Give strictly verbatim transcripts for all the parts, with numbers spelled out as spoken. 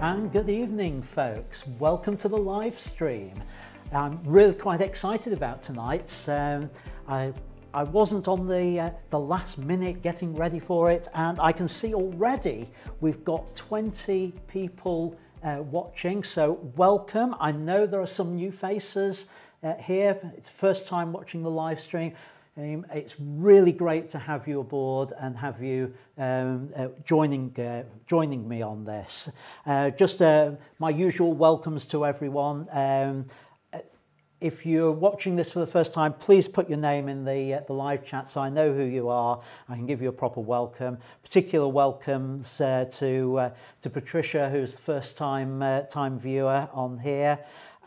and good evening folks. Welcome to the live stream. I'm really quite excited about tonight's. Um, I, I wasn't on the, uh, the last minute getting ready for it, and I can see already we've got twenty people uh, watching, so welcome. I know there are some new faces uh, here. It's first time watching the live stream. Um, it's really great to have you aboard and have you um, uh, joining, uh, joining me on this. Uh, just uh, my usual welcomes to everyone. Um, if you're watching this for the first time, please put your name in the, uh, the live chat so I know who you are. I can give you a proper welcome. Particular welcomes uh, to, uh, to Patricia, who's the first time, uh, time viewer on here.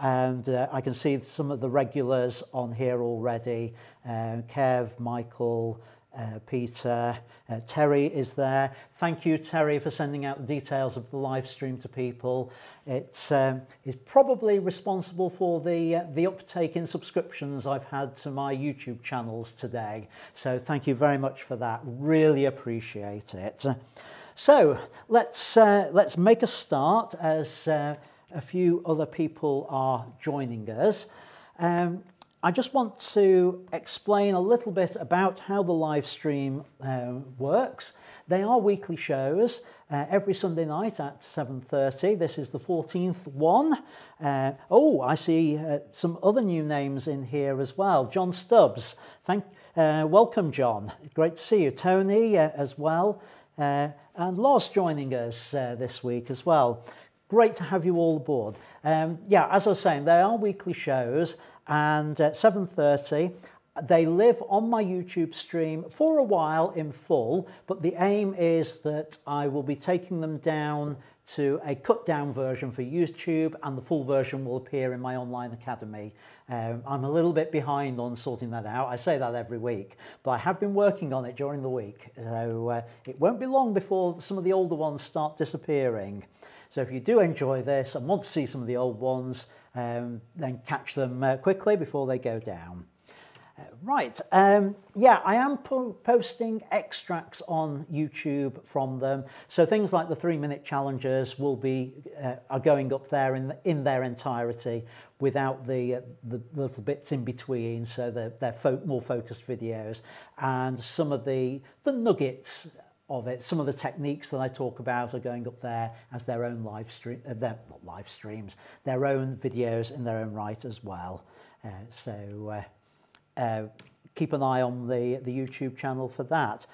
And uh, I can see some of the regulars on here already. Uh, Kev, Michael, uh, Peter, uh, Terry is there. Thank you, Terry, for sending out the details of the live stream to people. It um, is probably responsible for the, uh, the uptake in subscriptions I've had to my YouTube channels today. So thank you very much for that. Really appreciate it. So let's, uh, let's make a start as uh, a few other people are joining us. Um, I just want to explain a little bit about how the live stream uh, works. They are weekly shows uh, every Sunday night at seven thirty. This is the fourteenth one. Uh, oh, I see uh, some other new names in here as well. John Stubbs, thank, uh, welcome John, great to see you. Tony uh, as well, uh, and Lars joining us uh, this week as well. Great to have you all aboard. Um, yeah, as I was saying, they are weekly shows, and at seven thirty, they live on my YouTube stream for a while in full, but the aim is that I will be taking them down to a cut-down version for YouTube, and the full version will appear in my online academy. Um, I'm a little bit behind on sorting that out. I say that every week, but I have been working on it during the week, so uh, it won't be long before some of the older ones start disappearing. So if you do enjoy this and want to see some of the old ones, um, then catch them uh, quickly before they go down. Uh, right, um, yeah, I am po posting extracts on YouTube from them. So things like the three-minute challenges will be uh, are going up there in in their entirety, without the, uh, the little bits in between. So they're, they're fo more focused videos, and some of the the nuggets of it. Some of the techniques that I talk about are going up there as their own live stream, uh, their, not live streams, their own videos in their own right as well. Uh, so uh, uh, keep an eye on the, the YouTube channel for that.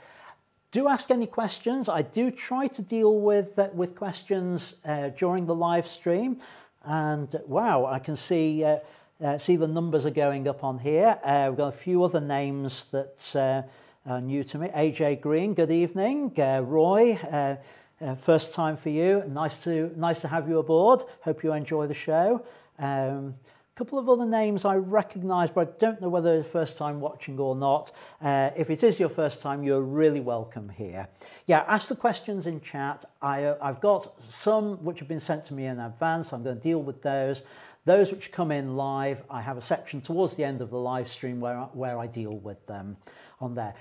Do ask any questions. I do try to deal with, uh, with questions uh, during the live stream. And wow, I can see, uh, uh, see the numbers are going up on here. Uh, we've got a few other names that uh, Uh, new to me. A J Green, good evening. Uh, Roy, uh, uh, first time for you. Nice to nice to have you aboard. Hope you enjoy the show. Um, a couple of other names I recognise, but I don't know whether it's first time watching or not. Uh, if it is your first time, you're really welcome here. Yeah, ask the questions in chat. I, uh, I've got some which have been sent to me in advance. I'm going to deal with those. Those which come in live, I have a section towards the end of the live stream where, where I deal with them on there.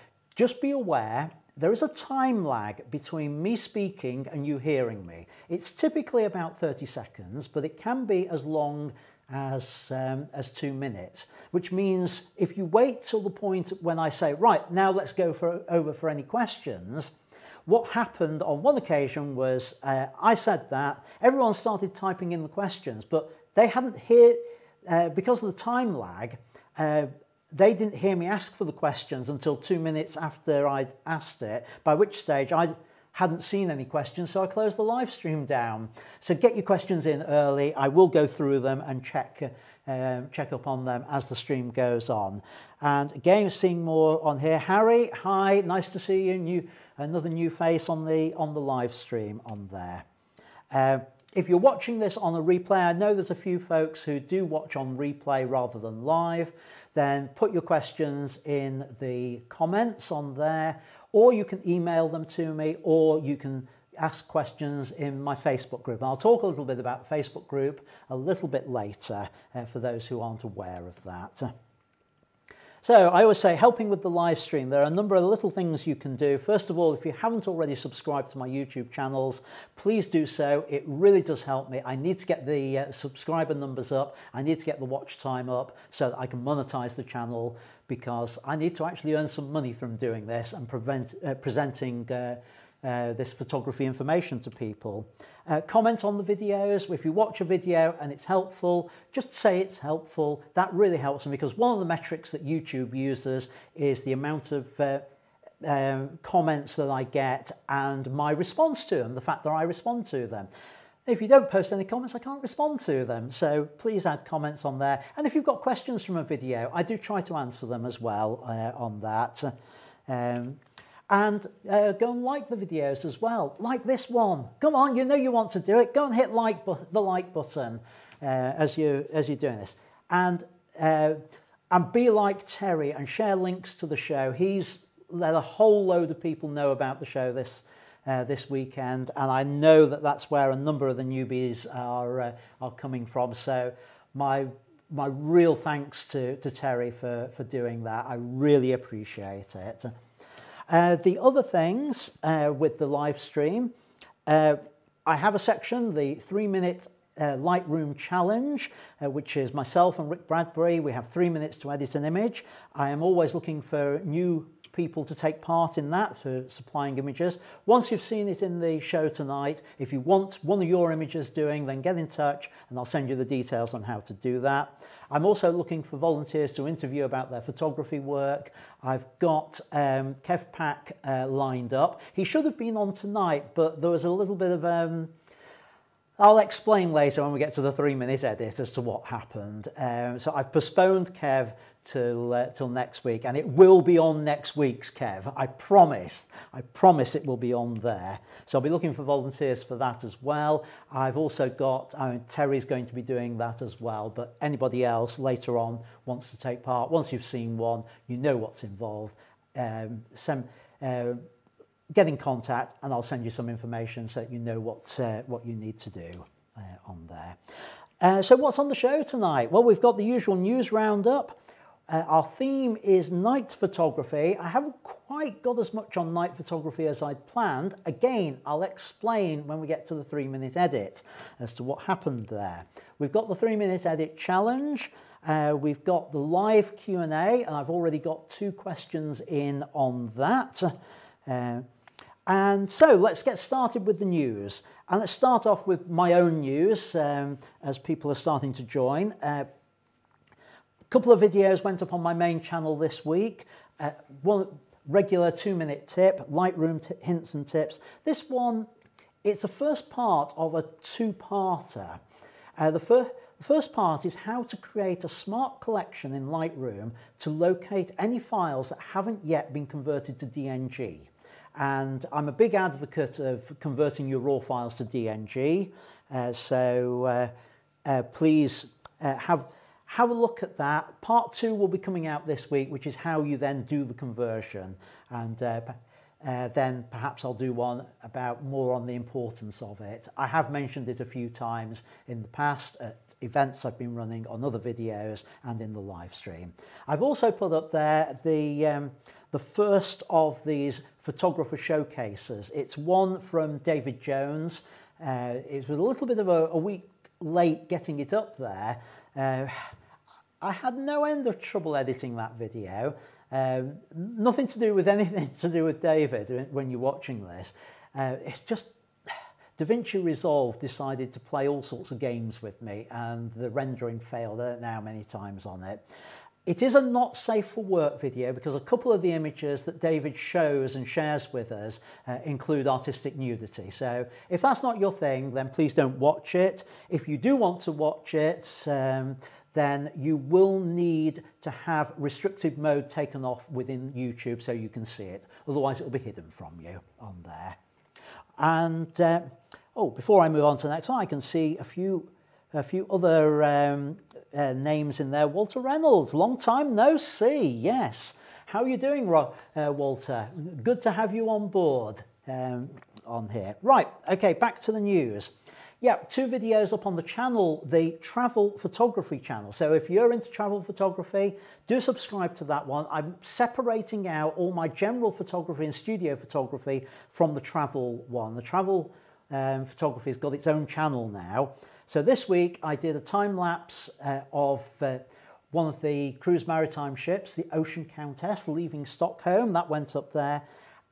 Just be aware, there is a time lag between me speaking and you hearing me. It's typically about thirty seconds, but it can be as long as, um, as two minutes, which means if you wait till the point when I say, right, now let's go for, over for any questions, what happened on one occasion was uh, I said that, everyone started typing in the questions, but they hadn't heard, uh, because of the time lag, uh, they didn't hear me ask for the questions until two minutes after I'd asked it, by which stage I hadn't seen any questions, so I closed the live stream down. So get your questions in early. I will go through them and check, um, check up on them as the stream goes on. And again, seeing more on here. Harry, hi, nice to see you. New, another new face on the, on the live stream on there. Uh, If you're watching this on a replay, I know there's a few folks who do watch on replay rather than live, then put your questions in the comments on there, or you can email them to me, or you can ask questions in my Facebook group. I'll talk a little bit about Facebook group a little bit later uh, for those who aren't aware of that. So I always say, helping with the live stream, there are a number of little things you can do. First of all, if you haven't already subscribed to my YouTube channels, please do so. It really does help me. I need to get the uh, subscriber numbers up. I need to get the watch time up so that I can monetize the channel, because I need to actually earn some money from doing this and prevent, uh, presenting uh, Uh, this photography information to people. Uh, comment on the videos. If you watch a video and it's helpful, just say it's helpful. That really helps them, because one of the metrics that YouTube uses is the amount of uh, um, comments that I get and my response to them, the fact that I respond to them. If you don't post any comments, I can't respond to them. So please add comments on there. And if you've got questions from a video, I do try to answer them as well uh, on that. Um, And uh, go and like the videos as well, like this one. Come on, you know you want to do it. Go and hit like the like button uh, as you as you're doing this. And uh, and be like Terry and share links to the show. He's let a whole load of people know about the show this uh, this weekend, and I know that that's where a number of the newbies are uh, are coming from. So my my real thanks to to Terry for for doing that. I really appreciate it. Uh, the other things uh, with the live stream, uh, I have a section, the three-minute uh, Lightroom challenge, uh, which is myself and Rick Bradbury. We have three minutes to edit an image. I am always looking for new people to take part in that, for supplying images. Once you've seen it in the show tonight, if you want one of your images doing, then get in touch and I'll send you the details on how to do that. I'm also looking for volunteers to interview about their photography work. I've got um, Kev Pack uh, lined up. He should have been on tonight, but there was a little bit of... Um, I'll explain later when we get to the three-minute edit as to what happened. Um, so I've postponed Kev till, uh, till next week, and it will be on next week's Kev. I promise. I promise it will be on there. So I'll be looking for volunteers for that as well. I've also got... I mean, Terry's going to be doing that as well, but anybody else later on wants to take part. Once you've seen one, you know what's involved. Um, some... Uh, Get in contact and I'll send you some information so that you know what, uh, what you need to do uh, on there. Uh, so what's on the show tonight? Well, we've got the usual news roundup. Uh, our theme is night photography. I haven't quite got as much on night photography as I'd planned. Again, I'll explain when we get to the three-minute edit as to what happened there. We've got the three-minute edit challenge. Uh, we've got the live Q and A, and I've already got two questions in on that. Uh, And so let's get started with the news. And let's start off with my own news um, as people are starting to join. Uh, a couple of videos went up on my main channel this week. Uh, one regular two-minute tip, Lightroom hints and tips. This one, it's the first part of a two-parter. Uh, the, fir the first part is how to create a smart collection in Lightroom to locate any files that haven't yet been converted to D N G. And I'm a big advocate of converting your RAW files to D N G. Uh, so uh, uh, please uh, have, have a look at that. Part two will be coming out this week, which is how you then do the conversion. And uh, uh, then perhaps I'll do one about more on the importance of it. I have mentioned it a few times in the past at events I've been running, on other videos and in the live stream. I've also put up there the... Um, the first of these photographer showcases. It's one from David Jones. Uh, it was a little bit of a, a week late getting it up there. Uh, I had no end of trouble editing that video. Uh, nothing to do with anything to do with David when you're watching this. Uh, it's just DaVinci Resolve decided to play all sorts of games with me, and the rendering failed. I don't know how many times on it. It is a not safe for work video because a couple of the images that David shows and shares with us uh, include artistic nudity. So if that's not your thing, then please don't watch it. If you do want to watch it, um, then you will need to have restricted mode taken off within YouTube so you can see it. Otherwise, it will be hidden from you on there. And, uh, oh, before I move on to the next one, I can see a few... A few other um, uh, names in there. Walter Reynolds, long time no see, yes. How are you doing, Ro uh, Walter? Good to have you on board um, on here. Right, okay, back to the news. Yeah, two videos up on the channel, the travel photography channel. So if you're into travel photography, do subscribe to that one. I'm separating out all my general photography and studio photography from the travel one. The travel um, photography has got its own channel now. So this week I did a time lapse uh, of uh, one of the cruise maritime ships, the Ocean Countess, leaving Stockholm. That went up there.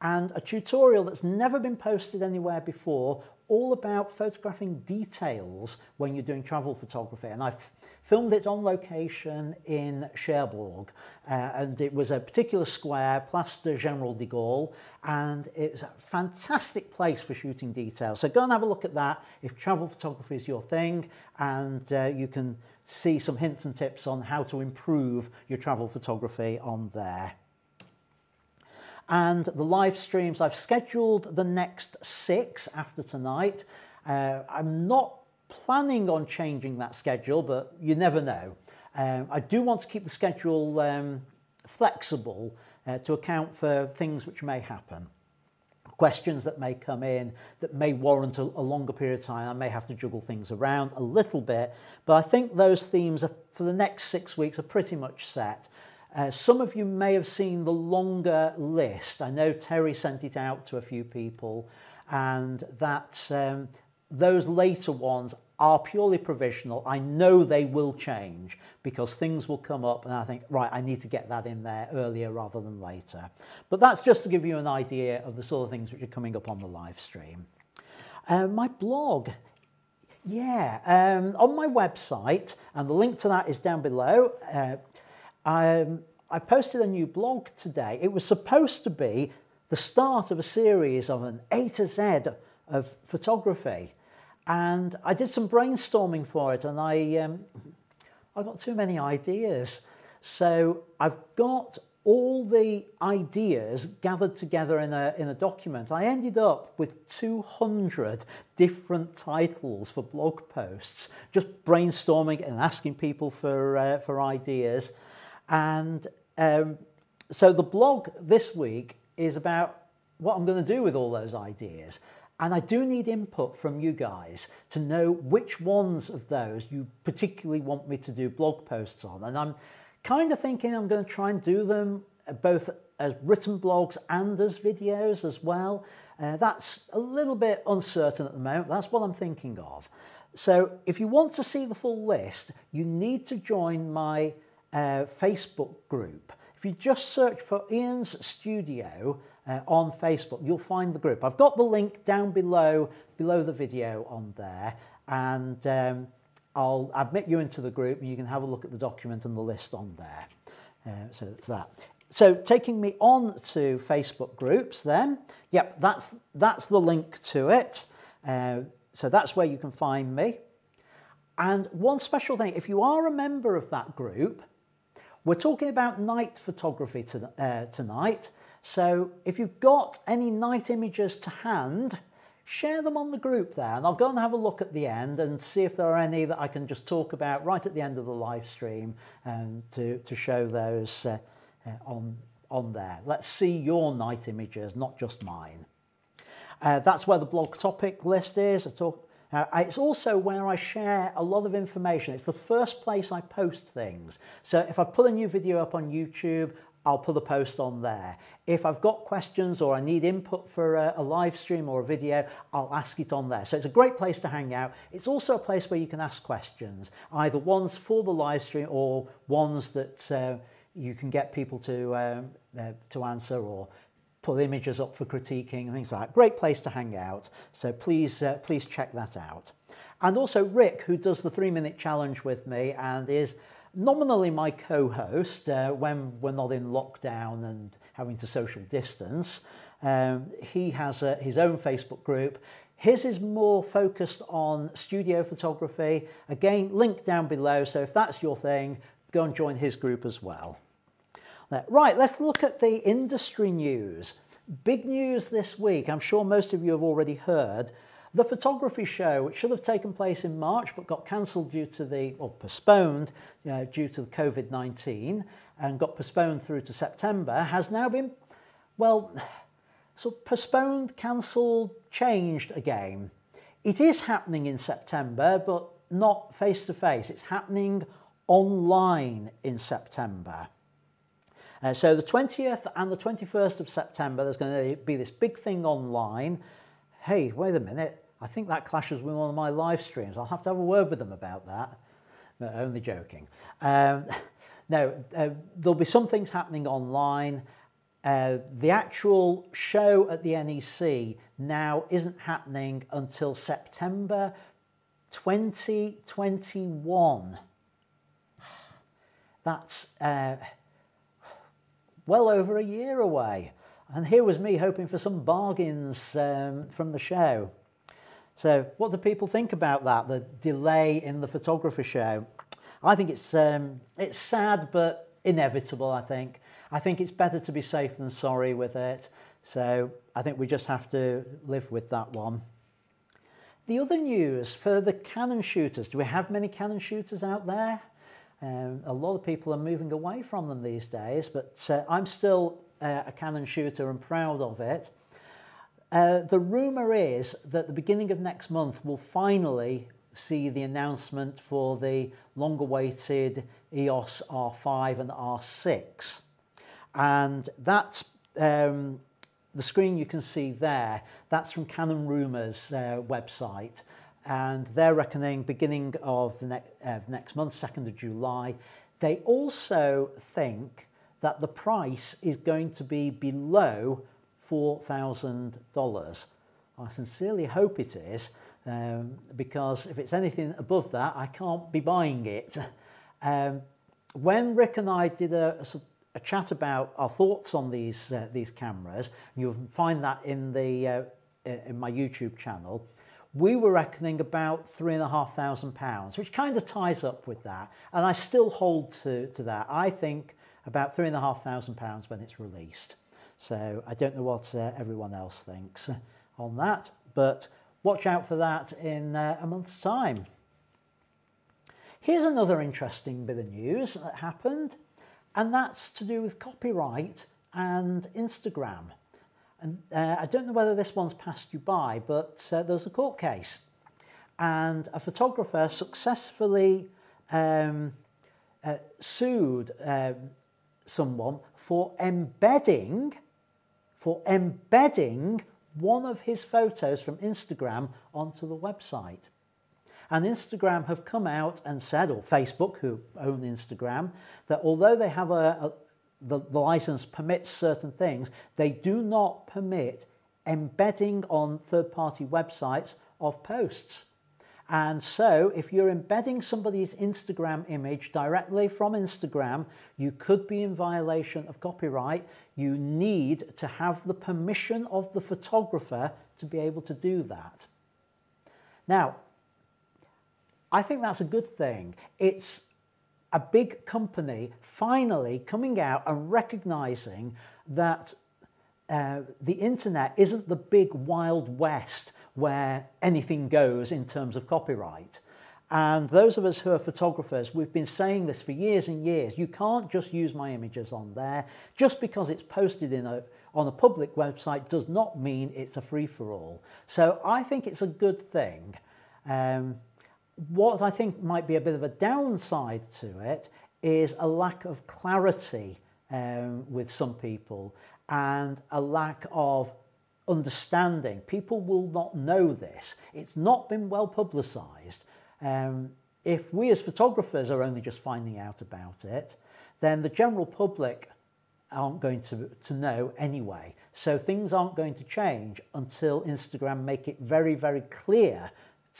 And a tutorial that's never been posted anywhere before, all about photographing details when you're doing travel photography. And I've filmed it on location in Cherbourg, uh, and it was a particular square, Place de Général de Gaulle, and it's a fantastic place for shooting details. So go and have a look at that if travel photography is your thing, and uh, you can see some hints and tips on how to improve your travel photography on there. And the live streams, I've scheduled the next six after tonight. Uh, I'm not planning on changing that schedule, but you never know. Um, I do want to keep the schedule um, flexible uh, to account for things which may happen. Questions that may come in that may warrant a, a longer period of time. I may have to juggle things around a little bit, but I think those themes are, for the next six weeks are pretty much set. Uh, some of you may have seen the longer list. I know Terry sent it out to a few people, and that um, those later ones are purely provisional. I know they will change because things will come up and I think, right, I need to get that in there earlier rather than later. But that's just to give you an idea of the sort of things which are coming up on the live stream. Uh, my blog. Yeah, um, on my website, and the link to that is down below, uh, Um, I posted a new blog today. It was supposed to be the start of a series of an A to Z of photography, and I did some brainstorming for it, and I, um, I got too many ideas. So I've got all the ideas gathered together in a, in a document. I ended up with two hundred different titles for blog posts, just brainstorming and asking people for, uh, for ideas. And um, so the blog this week is about what I'm going to do with all those ideas. And I do need input from you guys to know which ones of those you particularly want me to do blog posts on. And I'm kind of thinking I'm going to try and do them both as written blogs and as videos as well. Uh, that's a little bit uncertain at the moment. That's what I'm thinking of. So if you want to see the full list, you need to join my Uh, Facebook group. If you just search for Ian's Studio uh, on Facebook, you'll find the group. I've got the link down below, below the video on there, and um, I'll admit you into the group and you can have a look at the document and the list on there. Uh, so that's that. So taking me on to Facebook groups then, yep, that's, that's the link to it. Uh, so that's where you can find me. And one special thing, if you are a member of that group, we're talking about night photography to, uh, tonight, so if you've got any night images to hand, share them on the group there, and I'll go and have a look at the end and see if there are any that I can just talk about right at the end of the live stream and to, to show those uh, uh, on, on there. Let's see your night images, not just mine. Uh, that's where the blog topic list is. I talk Uh, it's also where I share a lot of information. It's the first place I post things. So if I put a new video up on YouTube, I'll put a post on there. If I've got questions or I need input for a, a live stream or a video, I'll ask it on there. So it's a great place to hang out. It's also a place where you can ask questions, either ones for the live stream or ones that uh, you can get people to, um, uh, to answer, or put images up for critiquing and things like that. Great place to hang out. So please, uh, please check that out. And also Rick, who does the three minute challenge with me and is nominally my co-host uh, when we're not in lockdown and having to social distance. Um, he has uh, his own Facebook group. His is more focused on studio photography. Again, link down below. So if that's your thing, go and join his group as well. Right, let's look at the industry news. Big news this week. I'm sure most of you have already heard. The photography show, which should have taken place in March but got cancelled due to the, or postponed uh, due to the COVID nineteen and got postponed through to September, has now been, well, sort of postponed, cancelled, changed again. It is happening in September, but not face-to-face. It's happening online in September. Uh, so the twentieth and the twenty-first of September, there's going to be this big thing online. Hey, wait a minute, I think that clashes with one of my live streams. I'll have to have a word with them about that. No, only joking. Um, no, uh, there'll be some things happening online. Uh, the actual show at the N E C now isn't happening until September twenty twenty-one. That's... Uh, well over a year away, and here was me hoping for some bargains um, from the show. So what do people think about that, the delay in the photographer show? I think it's, um, it's sad but inevitable, I think. I think it's better to be safe than sorry with it, so I think we just have to live with that one. The other news for the Canon shooters, do we have many Canon shooters out there? Um, a lot of people are moving away from them these days, but uh, I'm still uh, a Canon shooter and proud of it. Uh, the rumour is that the beginning of next month we'll finally see the announcement for the long-awaited E O S R five and R six. And that's um, the screen you can see there. That's from Canon Rumors uh, website. And they're reckoning beginning of the ne uh, next month, second of July. They also think that the price is going to be below four thousand dollars. I sincerely hope it is, um, because if it's anything above that, I can't be buying it. Um, when Rick and I did a, a chat about our thoughts on these, uh, these cameras, you'll find that in, the, uh, in my YouTube channel, we were reckoning about three and a half thousand pounds, which kind of ties up with that. And I still hold to, to that. I think about three and a half thousand pounds when it's released. So I don't know what uh, everyone else thinks on that, but watch out for that in uh, a month's time. Here's another interesting bit of news that happened, and that's to do with copyright and Instagram. And uh, I don't know whether this one's passed you by, but uh, there's a court case. And a photographer successfully um, uh, sued um, someone for embedding, for embedding one of his photos from Instagram onto the website. And Instagram have come out and said, or Facebook, who own Instagram, that although they have a, a The, the license permits certain things, they do not permit embedding on third-party websites of posts. And so if you're embedding somebody's Instagram image directly from Instagram, you could be in violation of copyright. You need to have the permission of the photographer to be able to do that. Now, I think that's a good thing. It's a big company finally coming out and recognizing that uh, the internet isn't the big wild west where anything goes in terms of copyright. And those of us who are photographers, we've been saying this for years and years. You can't just use my images on there. Just because it's posted in a, on a public website does not mean it's a free-for-all. So I think it's a good thing. Um, What I think might be a bit of a downside to it is a lack of clarity um, with some people and a lack of understanding. People will not know this. It's not been well publicised. Um, if we as photographers are only just finding out about it, then the general public aren't going to, to know anyway. So things aren't going to change until Instagram make it very, very clear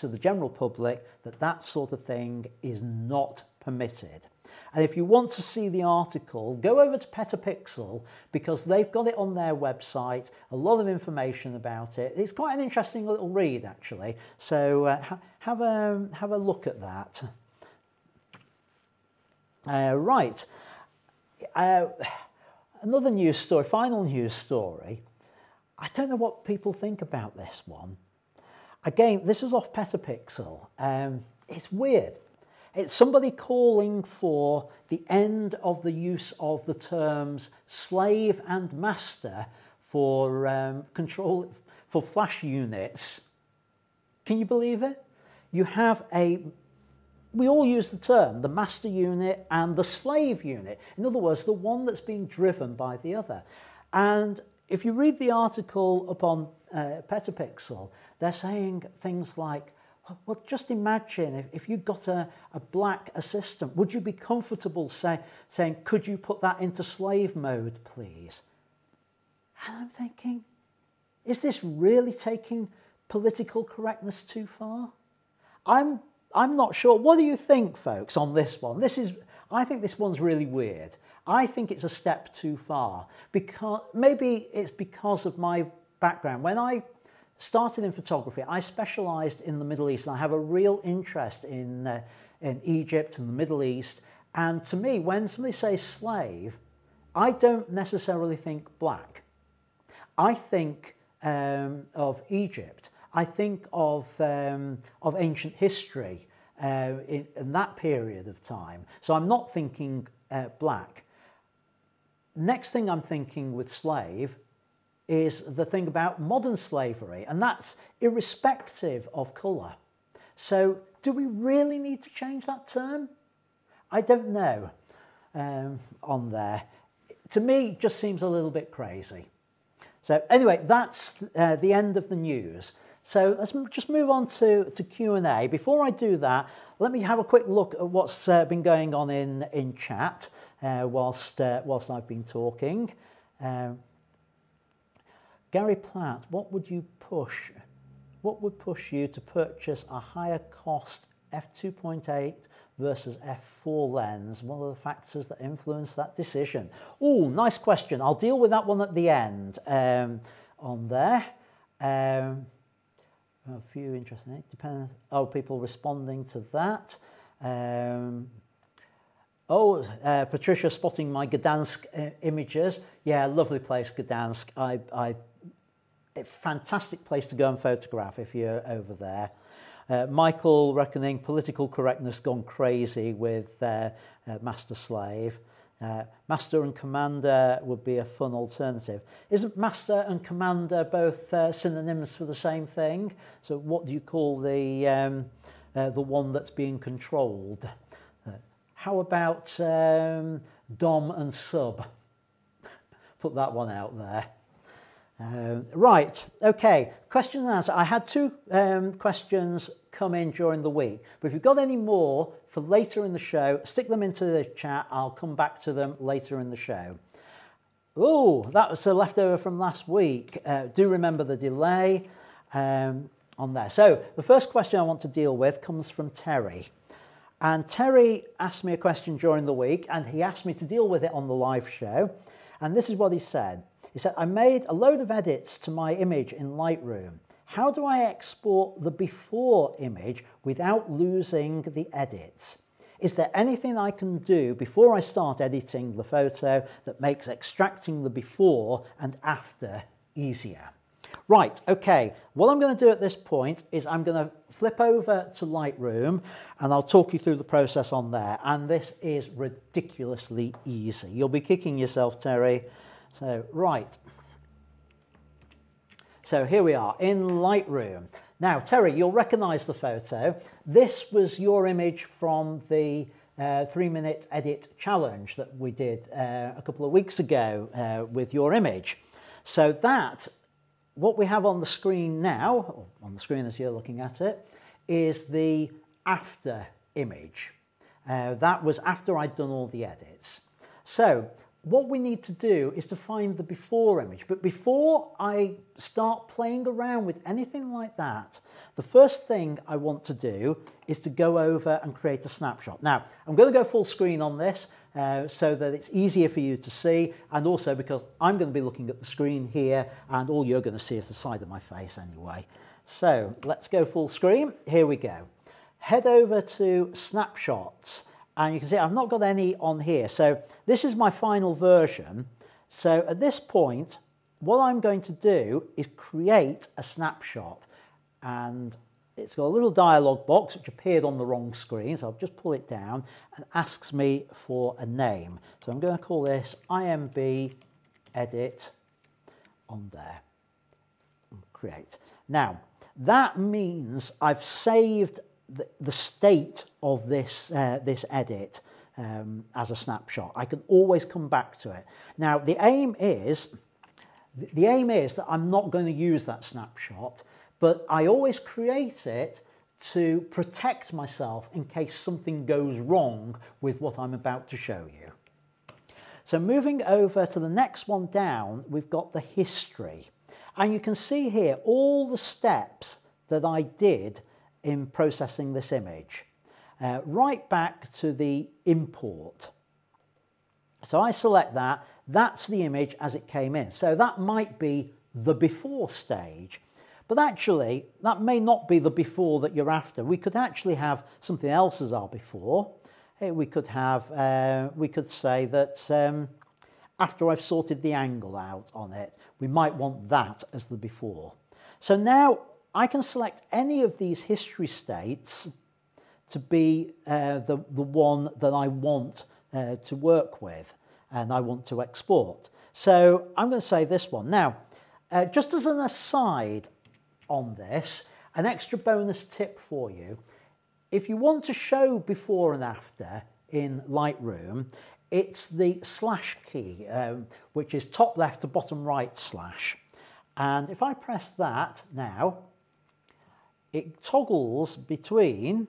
to the general public that that sort of thing is not permitted. And if you want to see the article, go over to Petapixel, because they've got it on their website, a lot of information about it. It's quite an interesting little read, actually. So uh, ha have, a, have a look at that. Uh, right, uh, another news story, final news story. I don't know what people think about this one. Again, this is off Petapixel. Um, it's weird. It's somebody calling for the end of the use of the terms slave and master for um, control for flash units. Can you believe it? You have a, we all use the term, the master unit and the slave unit. In other words, the one that's being driven by the other. And if you read the article upon uh, Petapixel, they're saying things like, well, just imagine if, if you got a, a black assistant, would you be comfortable say, saying, could you put that into slave mode, please? And I'm thinking, is this really taking political correctness too far? I'm, I'm not sure. What do you think, folks, on this one? This is, I think this one's really weird. I think it's a step too far, because maybe it's because of my background. When I started in photography, I specialised in the Middle East, and I have a real interest in, uh, in Egypt and the Middle East. And to me, when somebody says slave, I don't necessarily think black. I think um, of Egypt. I think of, um, of ancient history uh, in, in that period of time. So I'm not thinking uh, black. Next thing I'm thinking with slave is the thing about modern slavery, and that's irrespective of colour. So do we really need to change that term? I don't know um, on there. To me, it just seems a little bit crazy. So anyway, that's uh, the end of the news. So let's just move on to, to Q and A. Before I do that, let me have a quick look at what's uh, been going on in, in chat uh, whilst, uh, whilst I've been talking. Um, Gary Platt, what would you push? What would push you to purchase a higher cost f two point eight versus f four lens? What are the factors that influence that decision? Oh, nice question. I'll deal with that one at the end um, on there. Um, a few interesting, depending on people responding to that. Um, Oh, uh, Patricia spotting my Gdansk uh, images. Yeah, lovely place, Gdansk. I, I, a fantastic place to go and photograph if you're over there. Uh, Michael reckoning political correctness gone crazy with uh, uh, Master Slave. Uh, Master and Commander would be a fun alternative. Isn't Master and Commander both uh, synonyms for the same thing? So what do you call the, um, uh, the one that's being controlled? How about um, Dom and Sub? Put that one out there. Um, right, okay, question and answer. I had two um, questions come in during the week, but if you've got any more for later in the show, stick them into the chat. I'll come back to them later in the show. Oh, that was a leftover from last week. Uh, do remember the delay um, on there. So the first question I want to deal with comes from Terry. And Terry asked me a question during the week, and he asked me to deal with it on the live show. And this is what he said. He said, I made a load of edits to my image in Lightroom. How do I export the before image without losing the edits? Is there anything I can do before I start editing the photo that makes extracting the before and after easier? Right, okay, what I'm going to do at this point is I'm going to flip over to Lightroom and I'll talk you through the process on there. And this is ridiculously easy. You'll be kicking yourself, Terry. So, right. So here we are in Lightroom. Now, Terry, you'll recognize the photo. This was your image from the uh, three-minute edit challenge that we did uh, a couple of weeks ago uh, with your image. So that what we have on the screen now, or on the screen as you're looking at it, is the after image. Uh, that was after I'd done all the edits. So what we need to do is to find the before image. But before I start playing around with anything like that, the first thing I want to do is to go over and create a snapshot. Now, I'm going to go full screen on this uh, so that it's easier for you to see, and also because I'm going to be looking at the screen here and all you're going to see is the side of my face anyway. So let's go full screen. Here we go. Head over to snapshots. And you can see I've not got any on here. So this is my final version. So at this point, what I'm going to do is create a snapshot. And it's got a little dialog box, which appeared on the wrong screen. So I'll just pull it down and asks me for a name. So I'm going to call this I M B edit on there. Create. Now, That means I've saved the, the state of this, uh, this edit um, as a snapshot. I can always come back to it. Now, the aim is, the aim is that I'm not going to use that snapshot, but I always create it to protect myself in case something goes wrong with what I'm about to show you. So moving over to the next one down, we've got the history. And you can see here all the steps that I did in processing this image, uh, right back to the import. So I select that, that's the image as it came in. So that might be the before stage, but actually that may not be the before that you're after. We could actually have something else as our before. We could have, uh, we could say that um, after I've sorted the angle out on it, we might want that as the before. So now I can select any of these history states to be uh, the, the one that I want uh, to work with and I want to export. So I'm going to say this one. Now, uh, just as an aside on this, an extra bonus tip for you. If you want to show before and after in Lightroom, it's the slash key, um, which is top left to bottom right slash. And if I press that now, it toggles between,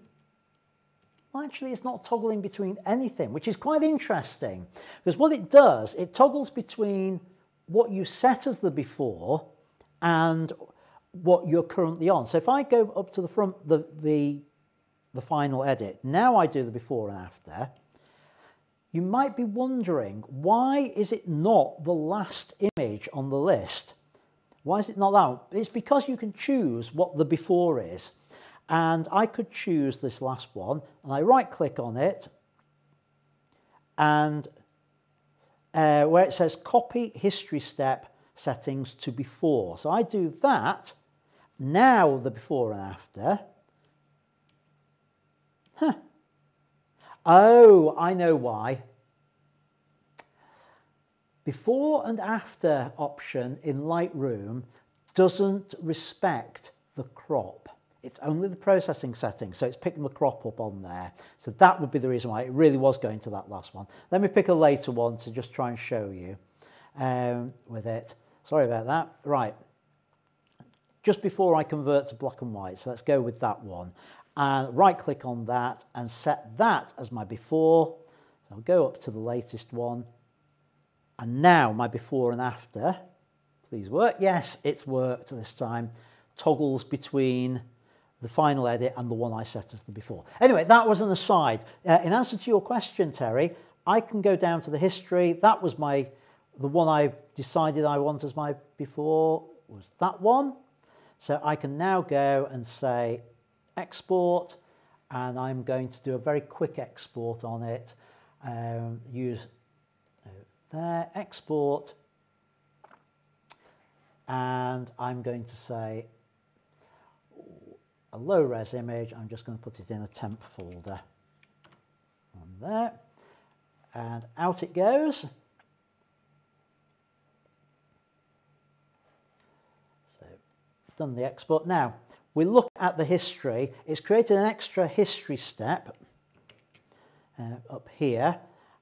well, actually it's not toggling between anything, which is quite interesting. Because what it does, it toggles between what you set as the before and what you're currently on. So if I go up to the front, the, the the final edit. Now I do the before and after. You might be wondering, why is it not the last image on the list? Why is it not that one? It's because you can choose what the before is. And I could choose this last one, and I right click on it, and uh, where it says copy history step settings to before. So I do that, now the before and after. Huh. Oh, I know why. Before and after option in Lightroom doesn't respect the crop. It's only the processing settings, so it's picking the crop up on there. So that would be the reason why. It really was going to that last one. Let me pick a later one to just try and show you um, with it. Sorry about that. Right. Just before I convert to black and white, so let's go with that one. And right click on that and set that as my before. So I'll go up to the latest one. And now my before and after, please work. Yes, it's worked this time. Toggles between the final edit and the one I set as the before. Anyway, that was an aside. Uh, in answer to your question, Terry, I can go down to the history. That was my, the one I decided I want as my before was that one. So I can now go and say, export, and I'm going to do a very quick export on it. Um, use uh, there, export, and I'm going to say a low res image. I'm just going to put it in a temp folder on there, and out it goes. So, done the export now. We look at the history, it's created an extra history step uh, up here.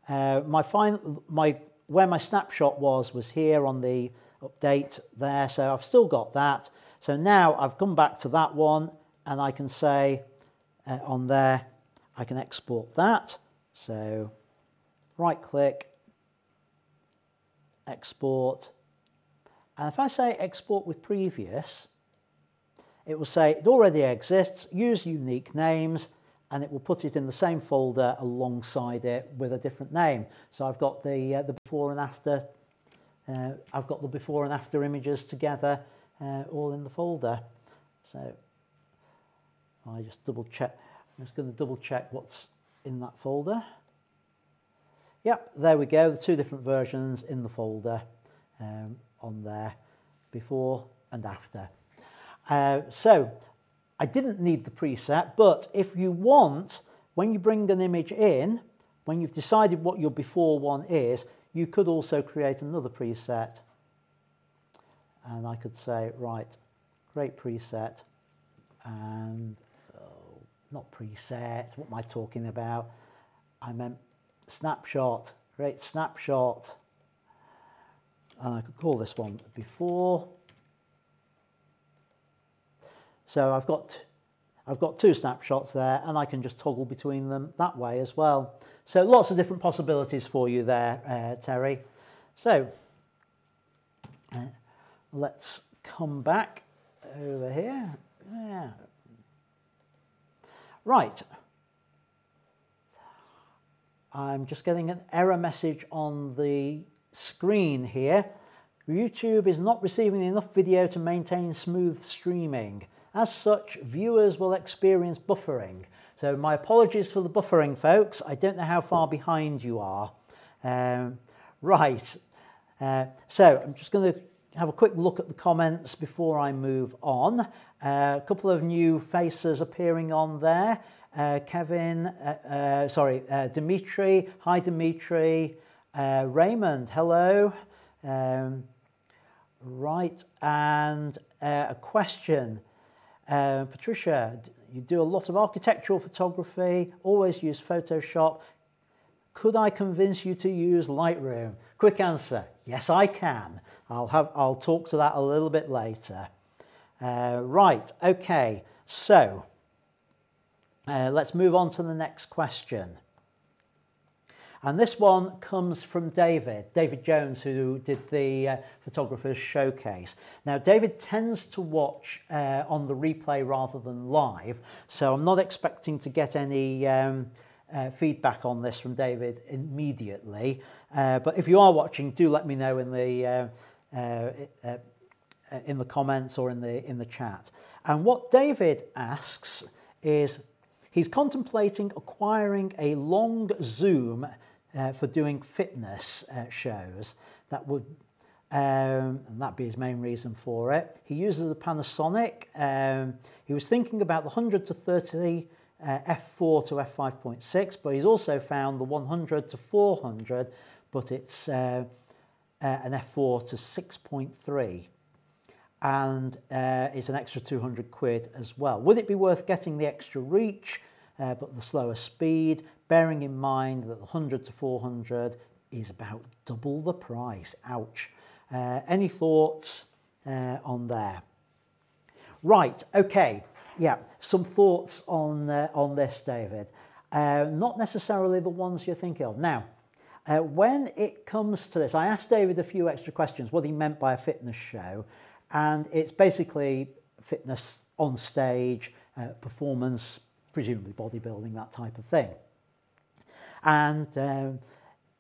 Uh, my final, my, where my snapshot was, was here on the update there, so I've still got that. So now I've come back to that one and I can say uh, on there, I can export that. So right click, export. And if I say export with previous, it will say it already exists, use unique names, and it will put it in the same folder alongside it with a different name. So I've got the, uh, the before and after, uh, I've got the before and after images together, uh, all in the folder. So I just double check, I'm just going to double check what's in that folder. Yep, there we go, the two different versions in the folder um, on there, before and after. Uh, so I didn't need the preset, but if you want, when you bring an image in, when you've decided what your before one is, you could also create another preset. And I could say, right, create preset, and uh, not preset. What am I talking about? I meant snapshot, right? Snapshot. And I could call this one before. So I've got, I've got two snapshots there, and I can just toggle between them that way as well. So lots of different possibilities for you there, uh, Terry. So uh, let's come back over here. Yeah. Right. I'm just getting an error message on the screen here. YouTube is not receiving enough video to maintain smooth streaming. As such, viewers will experience buffering. So my apologies for the buffering, folks. I don't know how far behind you are. Um, right. Uh, so I'm just going to have a quick look at the comments before I move on. Uh, a couple of new faces appearing on there. Uh, Kevin, uh, uh, sorry, uh, Dimitri. Hi, Dimitri. Uh, Raymond, hello. Um, right, and uh, a question. Uh, Patricia, you do a lot of architectural photography, always use Photoshop. Could I convince you to use Lightroom? Quick answer, yes, I can. I'll, have, I'll talk to that a little bit later. Uh, right, okay, so uh, let's move on to the next question. And this one comes from David, David Jones, who did the uh, Photographer's Showcase. Now, David tends to watch uh, on the replay rather than live, so I'm not expecting to get any um, uh, feedback on this from David immediately. Uh, but if you are watching, do let me know in the, uh, uh, uh, in the comments or in the, in the chat. And what David asks is, he's contemplating acquiring a long zoom Uh, for doing fitness uh, shows. That would, um, and that'd be his main reason for it. He uses the Panasonic. Um, he was thinking about the one hundred to thirty uh, f four to f five point six, but he's also found the one hundred to four hundred, but it's uh, uh, an f four to six point three. And uh, it's an extra two hundred quid as well. Would it be worth getting the extra reach, uh, but the slower speed? Bearing in mind that the one hundred to four hundred is about double the price. Ouch. Uh, any thoughts uh, on there? Right, okay. Yeah, some thoughts on, uh, on this, David. Uh, not necessarily the ones you're thinking of. Now, uh, when it comes to this, I asked David a few extra questions, what he meant by a fitness show, and it's basically fitness on stage, uh, performance, presumably bodybuilding, that type of thing. And um,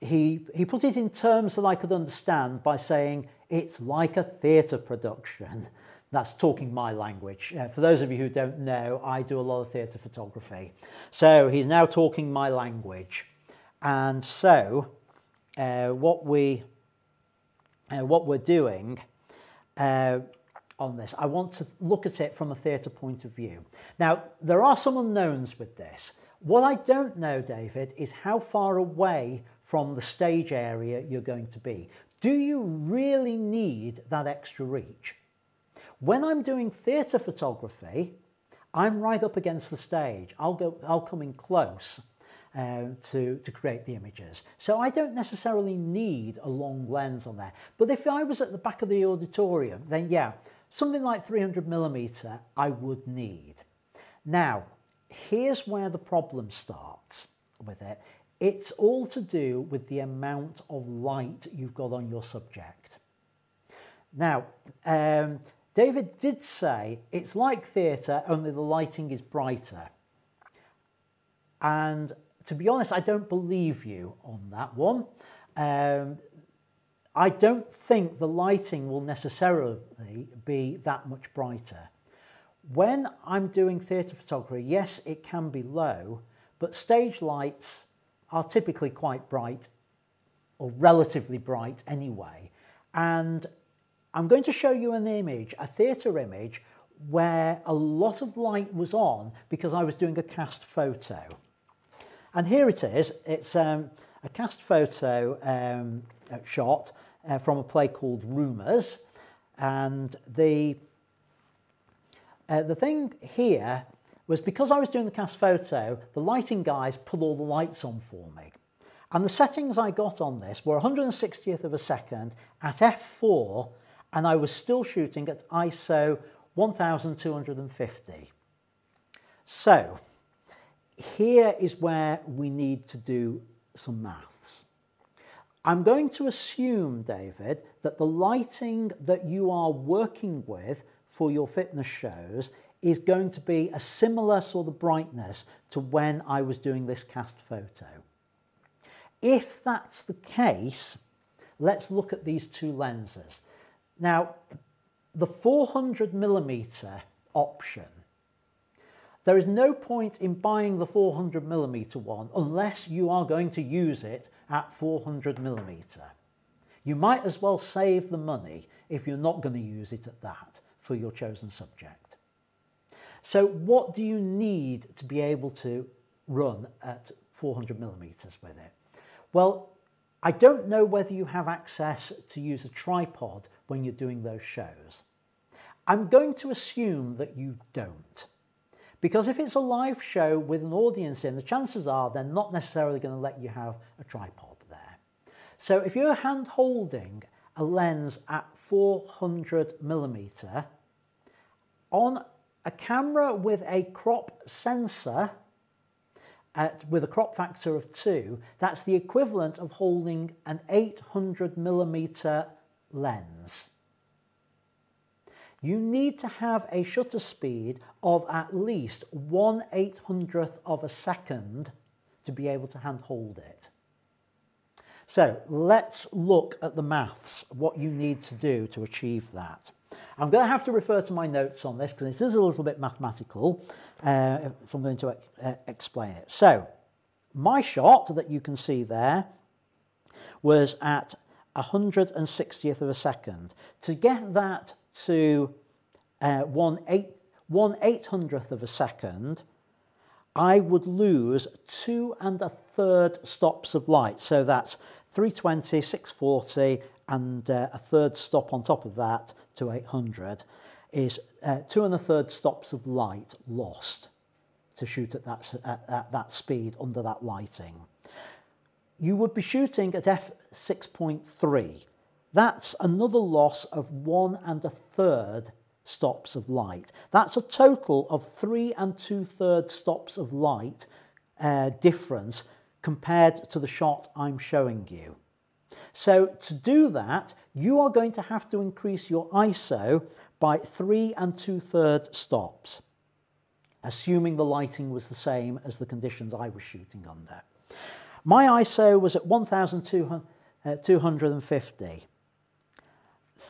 he, he put it in terms that I could understand by saying it's like a theatre production. That's talking my language. Uh, for those of you who don't know, I do a lot of theatre photography. So he's now talking my language. And so uh, what, we, uh, what we're doing uh, on this, I want to look at it from a theatre point of view. Now, there are some unknowns with this. What I don't know, David, is how far away from the stage area you're going to be. Do you really need that extra reach? When I'm doing theatre photography, I'm right up against the stage. I'll, go, I'll come in close uh, to, to create the images. So I don't necessarily need a long lens on there. But if I was at the back of the auditorium, then yeah, something like three hundred millimeter I would need. Now, here's where the problem starts with it. It's all to do with the amount of light you've got on your subject. Now, um, David did say it's like theatre, only the lighting is brighter. And to be honest, I don't believe you on that one. Um, I don't think the lighting will necessarily be that much brighter. When I'm doing theatre photography, yes, it can be low, but stage lights are typically quite bright, or relatively bright anyway. And I'm going to show you an image, a theatre image, where a lot of light was on because I was doing a cast photo. And here it is. It's um, a cast photo um, shot uh, from a play called Rumors. And the... Uh, the thing here was because I was doing the cast photo, the lighting guys put all the lights on for me. And the settings I got on this were one hundred sixtieth of a second at f four, and I was still shooting at I S O one thousand two hundred fifty. So here is where we need to do some maths. I'm going to assume, David, that the lighting that you are working with for your fitness shows is going to be a similar sort of brightness to when I was doing this cast photo. If that's the case, let's look at these two lenses. Now, the four hundred millimeter option, there is no point in buying the four hundred millimeter one unless you are going to use it at four hundred millimeter. You might as well save the money if you're not going to use it at that for your chosen subject. So what do you need to be able to run at four hundred millimeters with it? Well, I don't know whether you have access to use a tripod when you're doing those shows. I'm going to assume that you don't, because if it's a live show with an audience in, the chances are they're not necessarily going to let you have a tripod there. So if you're hand-holding a lens at four hundred millimeter on a camera with a crop sensor, At, with a crop factor of two, that's the equivalent of holding an eight hundred millimeter lens. You need to have a shutter speed of at least one eight hundredth of a second to be able to handhold it. So let's look at the maths, what you need to do to achieve that. I'm going to have to refer to my notes on this because it is a little bit mathematical uh, if I'm going to uh, explain it. So my shot that you can see there was at one hundred sixtieth of a second. To get that to uh, one, eight, one eight hundredth of a second, I would lose two and a third stops of light. So that's three twenty, six forty, and uh, a third stop on top of that to eight hundred is uh, two and a third stops of light lost to shoot at that, at, at that speed under that lighting. You would be shooting at f six point three. That's another loss of one and a third stops of light. That's a total of three and two third stops of light uh, difference compared to the shot I'm showing you. So to do that, you are going to have to increase your I S O by three and two-thirds stops, assuming the lighting was the same as the conditions I was shooting under. My I S O was at one thousand two hundred fifty.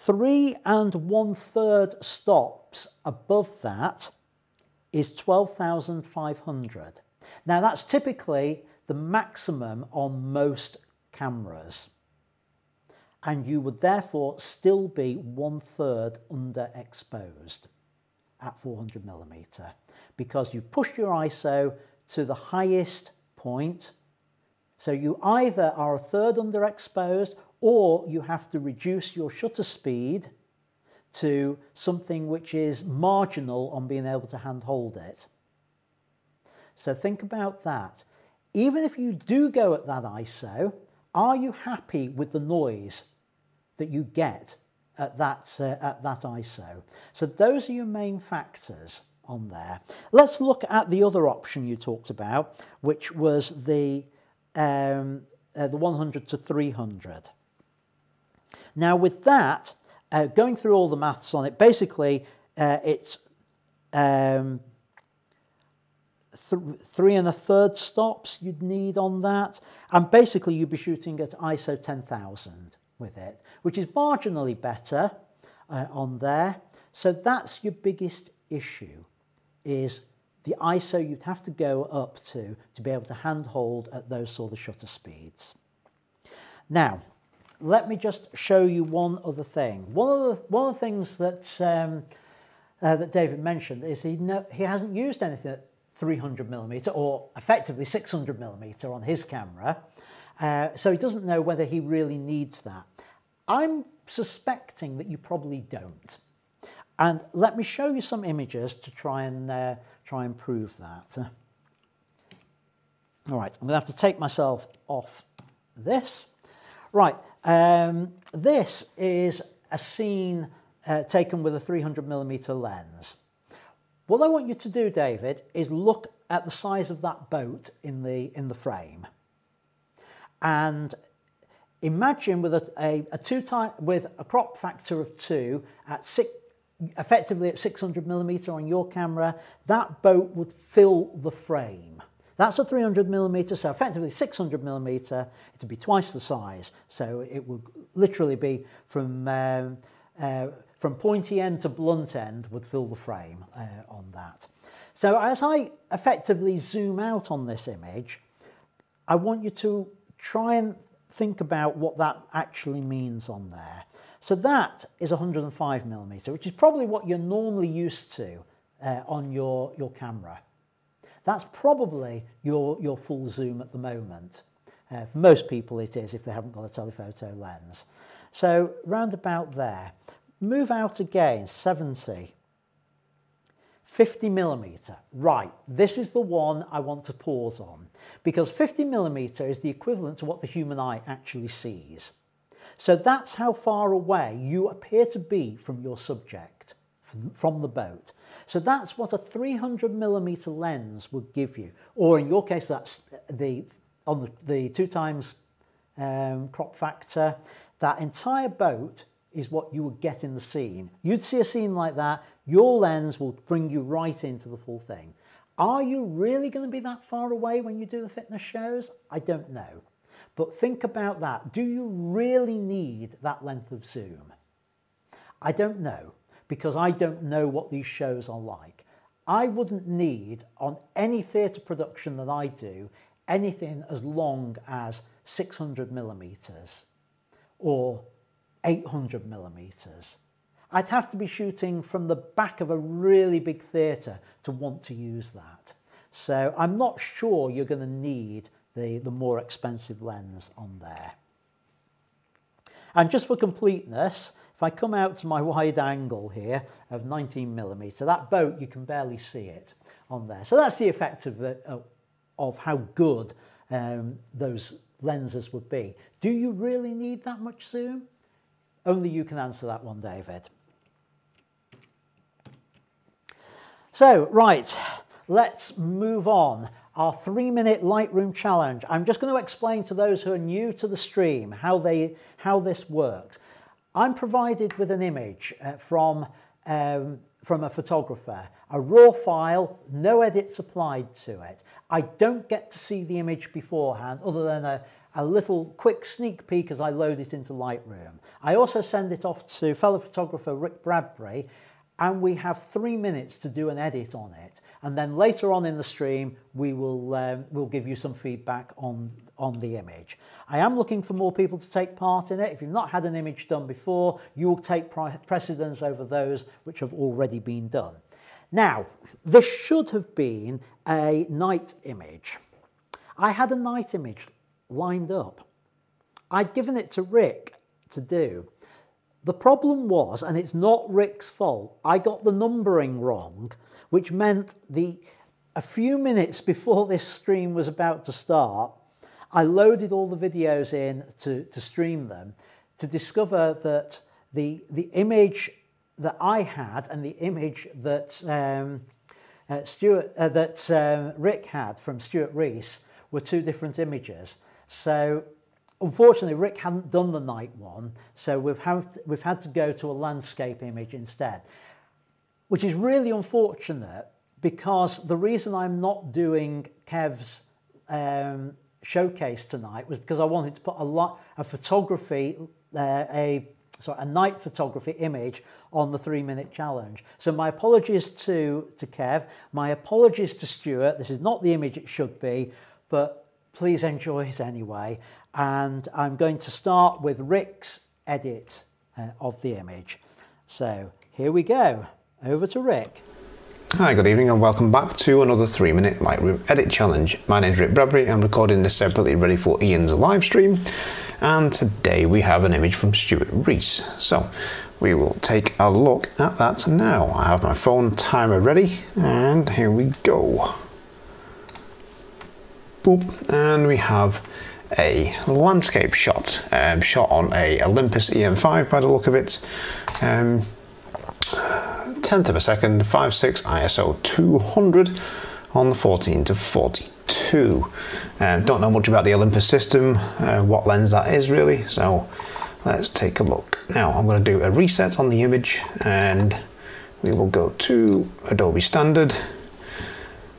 Three and one-third stops above that is twelve thousand five hundred. Now that's typically the maximum on most cameras, and you would therefore still be one third underexposed at four hundred millimeter because you pushed your I S O to the highest point. So you either are a third underexposed or you have to reduce your shutter speed to something which is marginal on being able to handhold it. So think about that. Even if you do go at that I S O, are you happy with the noise that you get at that, uh, at that I S O? So those are your main factors on there. Let's look at the other option you talked about, which was the, um, uh, the one hundred to three hundred. Now with that, uh, going through all the maths on it, basically uh, it's um, th three and a third stops you'd need on that. And basically you'd be shooting at I S O ten thousand with it, which is marginally better uh, on there. So that's your biggest issue, is the I S O you'd have to go up to to be able to handhold at those sort of shutter speeds. Now, let me just show you one other thing. One of the, one of the things that, um, uh, that David mentioned is he, no, he hasn't used anything at three hundred millimeter or effectively six hundred millimeter on his camera. Uh, so he doesn't know whether he really needs that. I'm suspecting that you probably don't. And let me show you some images to try and uh, try and prove that. All right, I'm gonna have to take myself off this. Right, um, this is a scene uh, taken with a three hundred millimeter lens. What I want you to do, David, is look at the size of that boat in the in the frame, and imagine with a, a, a two time with a crop factor of two at six. Effectively at six hundred millimeter on your camera, that boat would fill the frame. That's a three hundred millimeter, so effectively six hundred millimeter, it'd be twice the size. So it would literally be from um, uh, from pointy end to blunt end would fill the frame uh, on that. So as I effectively zoom out on this image, I want you to try and think about what that actually means on there. So that is one hundred and five millimeter, which is probably what you're normally used to uh, on your, your camera. That's probably your, your full zoom at the moment. Uh, for most people it is if they haven't got a telephoto lens. So round about there. Move out again, seventy. fifty millimeter, right, this is the one I want to pause on, because fifty millimeter is the equivalent to what the human eye actually sees. So that's how far away you appear to be from your subject, from the boat. So that's what a three hundred millimeter lens would give you, or in your case, that's the on the, the two times um, crop factor. That entire boat is what you would get in the scene. You'd see a scene like that. Your lens will bring you right into the full thing. Are you really going to be that far away when you do the fitness shows? I don't know. But think about that. Do you really need that length of zoom? I don't know, because I don't know what these shows are like. I wouldn't need, on any theatre production that I do, anything as long as six hundred millimeters or eight hundred millimeters. I'd have to be shooting from the back of a really big theatre to want to use that. So I'm not sure you're going to need The, the more expensive lens on there. And just for completeness, if I come out to my wide angle here of nineteen millimeter, that boat, you can barely see it on there. So that's the effect of, the, of, of how good um, those lenses would be. Do you really need that much zoom? Only you can answer that one, David. So, right, let's move on. Our three minute Lightroom challenge. I'm just going to explain to those who are new to the stream how they how this works. I'm provided with an image uh, from um, from a photographer, a raw file, no edits applied to it. I don't get to see the image beforehand, other than a, a little quick sneak peek as I load it into Lightroom. I also send it off to fellow photographer Rick Bradbury, and we have three minutes to do an edit on it. And then later on in the stream, we will um, we'll give you some feedback on, on the image. I am looking for more people to take part in it. If you've not had an image done before, you will take precedence over those which have already been done. Now, this should have been a night image. I had a night image lined up. I'd given it to Rick to do. The problem was, and it's not Rick's fault, I got the numbering wrong, which meant the a few minutes before this stream was about to start, I loaded all the videos in to, to stream them, to discover that the, the image that I had and the image that, um, uh, Stuart, uh, that um, Rick had from Stuart Reese were two different images. So unfortunately, Rick hadn't done the night one, so we've had, we've had to go to a landscape image instead, which is really unfortunate, because the reason I'm not doing Kev's um, showcase tonight was because I wanted to put a lot of photography, uh, a, sorry, a night photography image on the three minute challenge. So my apologies to, to Kev, my apologies to Stuart. This is not the image it should be, but please enjoy it anyway. And I'm going to start with Rick's edit uh, of the image. So here we go, over to Rick. Hi, good evening and welcome back to another three minute Lightroom edit challenge. My name's Rick Bradbury, I'm recording this separately ready for Ian's live stream. And today we have an image from Stuart Reese. So We will take a look at that now. I have my phone timer ready, and here we go. Boop, and we have a landscape shot, um, shot on a Olympus E M five by the look of it. Um, tenth of a second, five point six I S O two hundred on the fourteen to forty-two. Uh, don't know much about the Olympus system, uh, what lens that is really, so let's take a look. Now I'm going to do a reset on the image, and we will go to Adobe Standard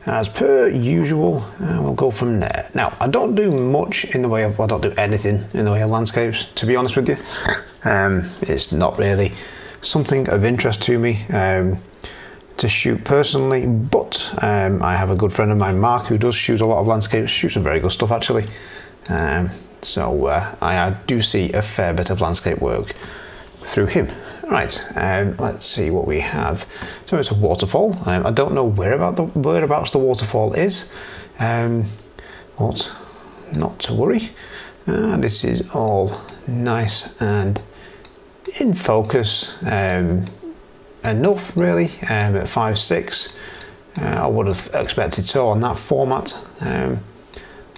as per usual, and we'll go from there. Now I don't do much in the way of, well, I don't do anything in the way of landscapes, to be honest with you. Um, it's not really something of interest to me um, to shoot personally, but um, I have a good friend of mine, Mark, who does shoot a lot of landscapes, shoots some very good stuff actually. Um, so uh, I, I do see a fair bit of landscape work through him. Right, um, let's see what we have. So it's a waterfall. Um, I don't know whereabout the, whereabouts the waterfall is, um, but not to worry. Uh, this is all nice and in focus, um, enough really, um, at five point six. Uh, I would have expected so on that format. Um,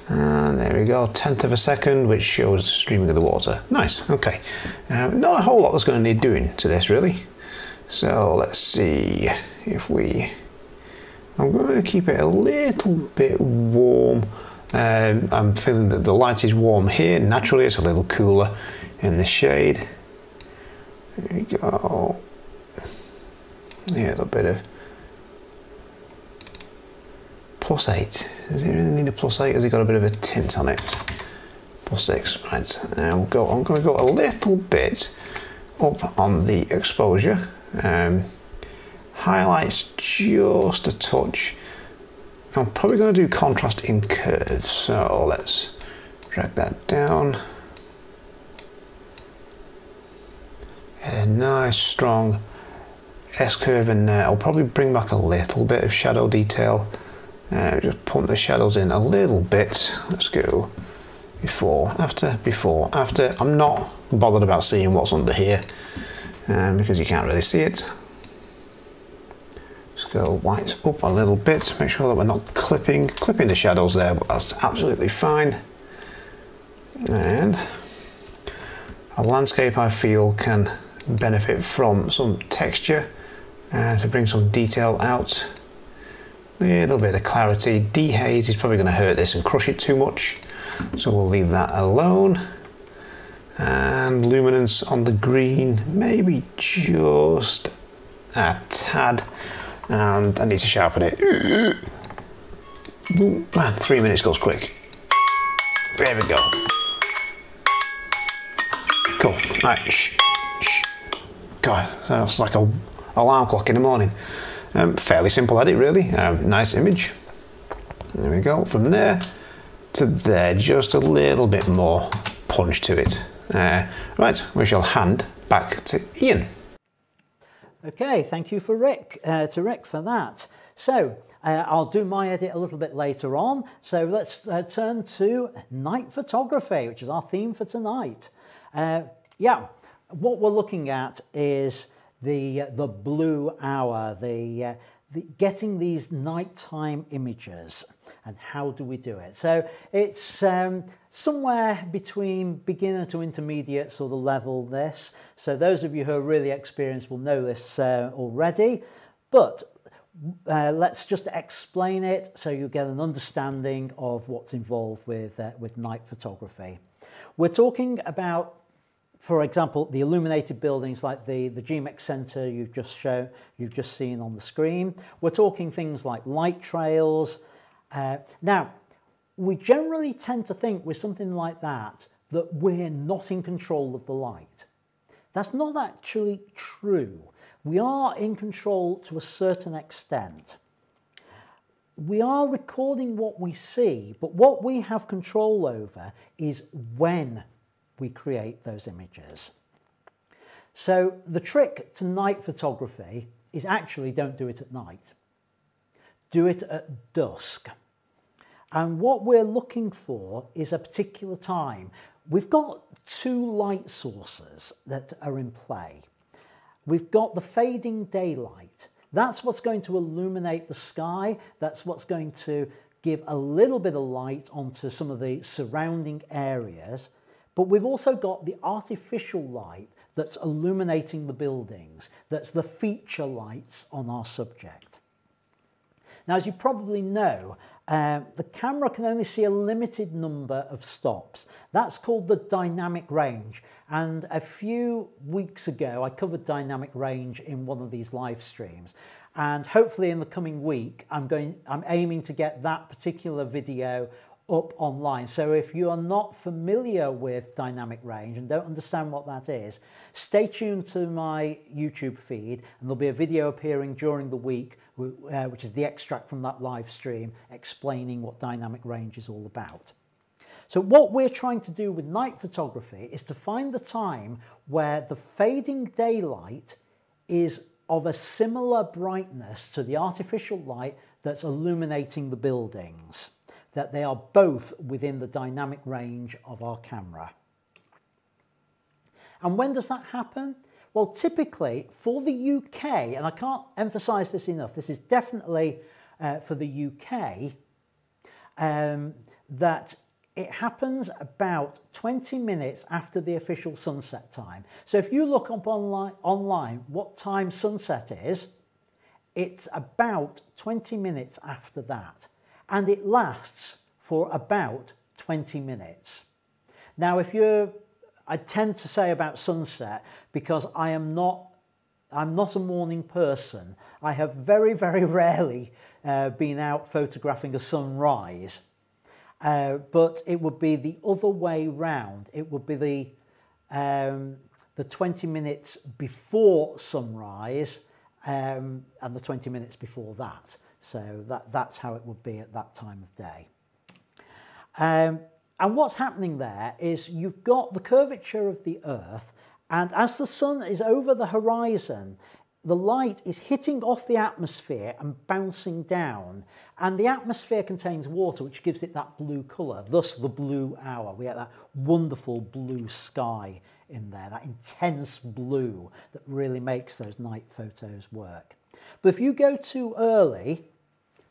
And there we go, tenth of a second, which shows the streaming of the water. Nice, okay. Um, not a whole lot that's going to need doing to this, really. So let's see if we... I'm going to keep it a little bit warm. Um, I'm feeling that the light is warm here. Naturally, it's a little cooler in the shade. There we go. Yeah, a little bit of... Plus eight. Does it really need a plus eight? Has it got a bit of a tint on it? Plus six, right. Now we'll go, I'm going to go a little bit up on the exposure. Um, highlights just a touch. I'm probably going to do contrast in curves. So let's drag that down. A nice strong S curve in there. I'll probably bring back a little bit of shadow detail. Uh, just pump the shadows in a little bit. Let's go before, after, before, after. I'm not bothered about seeing what's under here um, because you can't really see it. Let's go white up a little bit. Make sure that we're not clipping, clipping the shadows there, but that's absolutely fine. And a landscape I feel can benefit from some texture uh, to bring some detail out. Little bit of clarity. Dehaze is probably going to hurt this and crush it too much, so we'll leave that alone. And luminance on the green, maybe just a tad, and I need to sharpen it. Man, three minutes goes quick. There we go. Cool. Right. Shh. Shh. God, that's like a alarm clock in the morning. Um, fairly simple edit really, um, nice image. There we go, from there to there, just a little bit more punch to it. Uh, right, we shall hand back to Ian. Okay, thank you for Rick, uh, to Rick for that. So, uh, I'll do my edit a little bit later on, so let's uh, turn to night photography, which is our theme for tonight. Uh, yeah, what we're looking at is the uh, the blue hour, the, uh, the getting these nighttime images, and how do we do it? So it's um, somewhere between beginner to intermediate sort of level this. So those of you who are really experienced will know this uh, already, but uh, let's just explain it so you get an understanding of what's involved with, uh, with night photography. We're talking about, for example, the illuminated buildings like the, the G MEX Center you've just shown, you've just seen on the screen. We're talking things like light trails. Uh, now, we generally tend to think with something like that, that we're not in control of the light. That's not actually true. We are in control to a certain extent. We are recording what we see, but what we have control over is when we create those images. So the trick to night photography is actually don't do it at night. Do it at dusk. And what we're looking for is a particular time. We've got two light sources that are in play. We've got the fading daylight. That's what's going to illuminate the sky. That's what's going to give a little bit of light onto some of the surrounding areas. But we've also got the artificial light that's illuminating the buildings. That's the feature lights on our subject. Now, as you probably know, uh, the camera can only see a limited number of stops. That's called the dynamic range. And a few weeks ago, I covered dynamic range in one of these live streams. And hopefully in the coming week, I'm, going, I'm aiming to get that particular video up online. So if you are not familiar with dynamic range and don't understand what that is, stay tuned to my YouTube feed and there'll be a video appearing during the week, uh, which is the extract from that live stream explaining what dynamic range is all about. So what we're trying to do with night photography is to find the time where the fading daylight is of a similar brightness to the artificial light that's illuminating the buildings, that they are both within the dynamic range of our camera. And when does that happen? Well, typically for the U K, and I can't emphasize this enough, this is definitely uh, for the U K, um, that it happens about twenty minutes after the official sunset time. So if you look up online, online what time sunset is, it's about twenty minutes after that. And it lasts for about twenty minutes. Now, if you're, I tend to say about sunset because I am not, I'm not a morning person. I have very, very rarely uh, been out photographing a sunrise, uh, but it would be the other way round. It would be the um, the twenty minutes before sunrise um, and the twenty minutes before that. So that, that's how it would be at that time of day. Um, and what's happening there is you've got the curvature of the Earth, and as the sun is over the horizon, the light is hitting off the atmosphere and bouncing down. And the atmosphere contains water, which gives it that blue colour, thus the blue hour. We have that wonderful blue sky in there, that intense blue that really makes those night photos work. But if you go too early,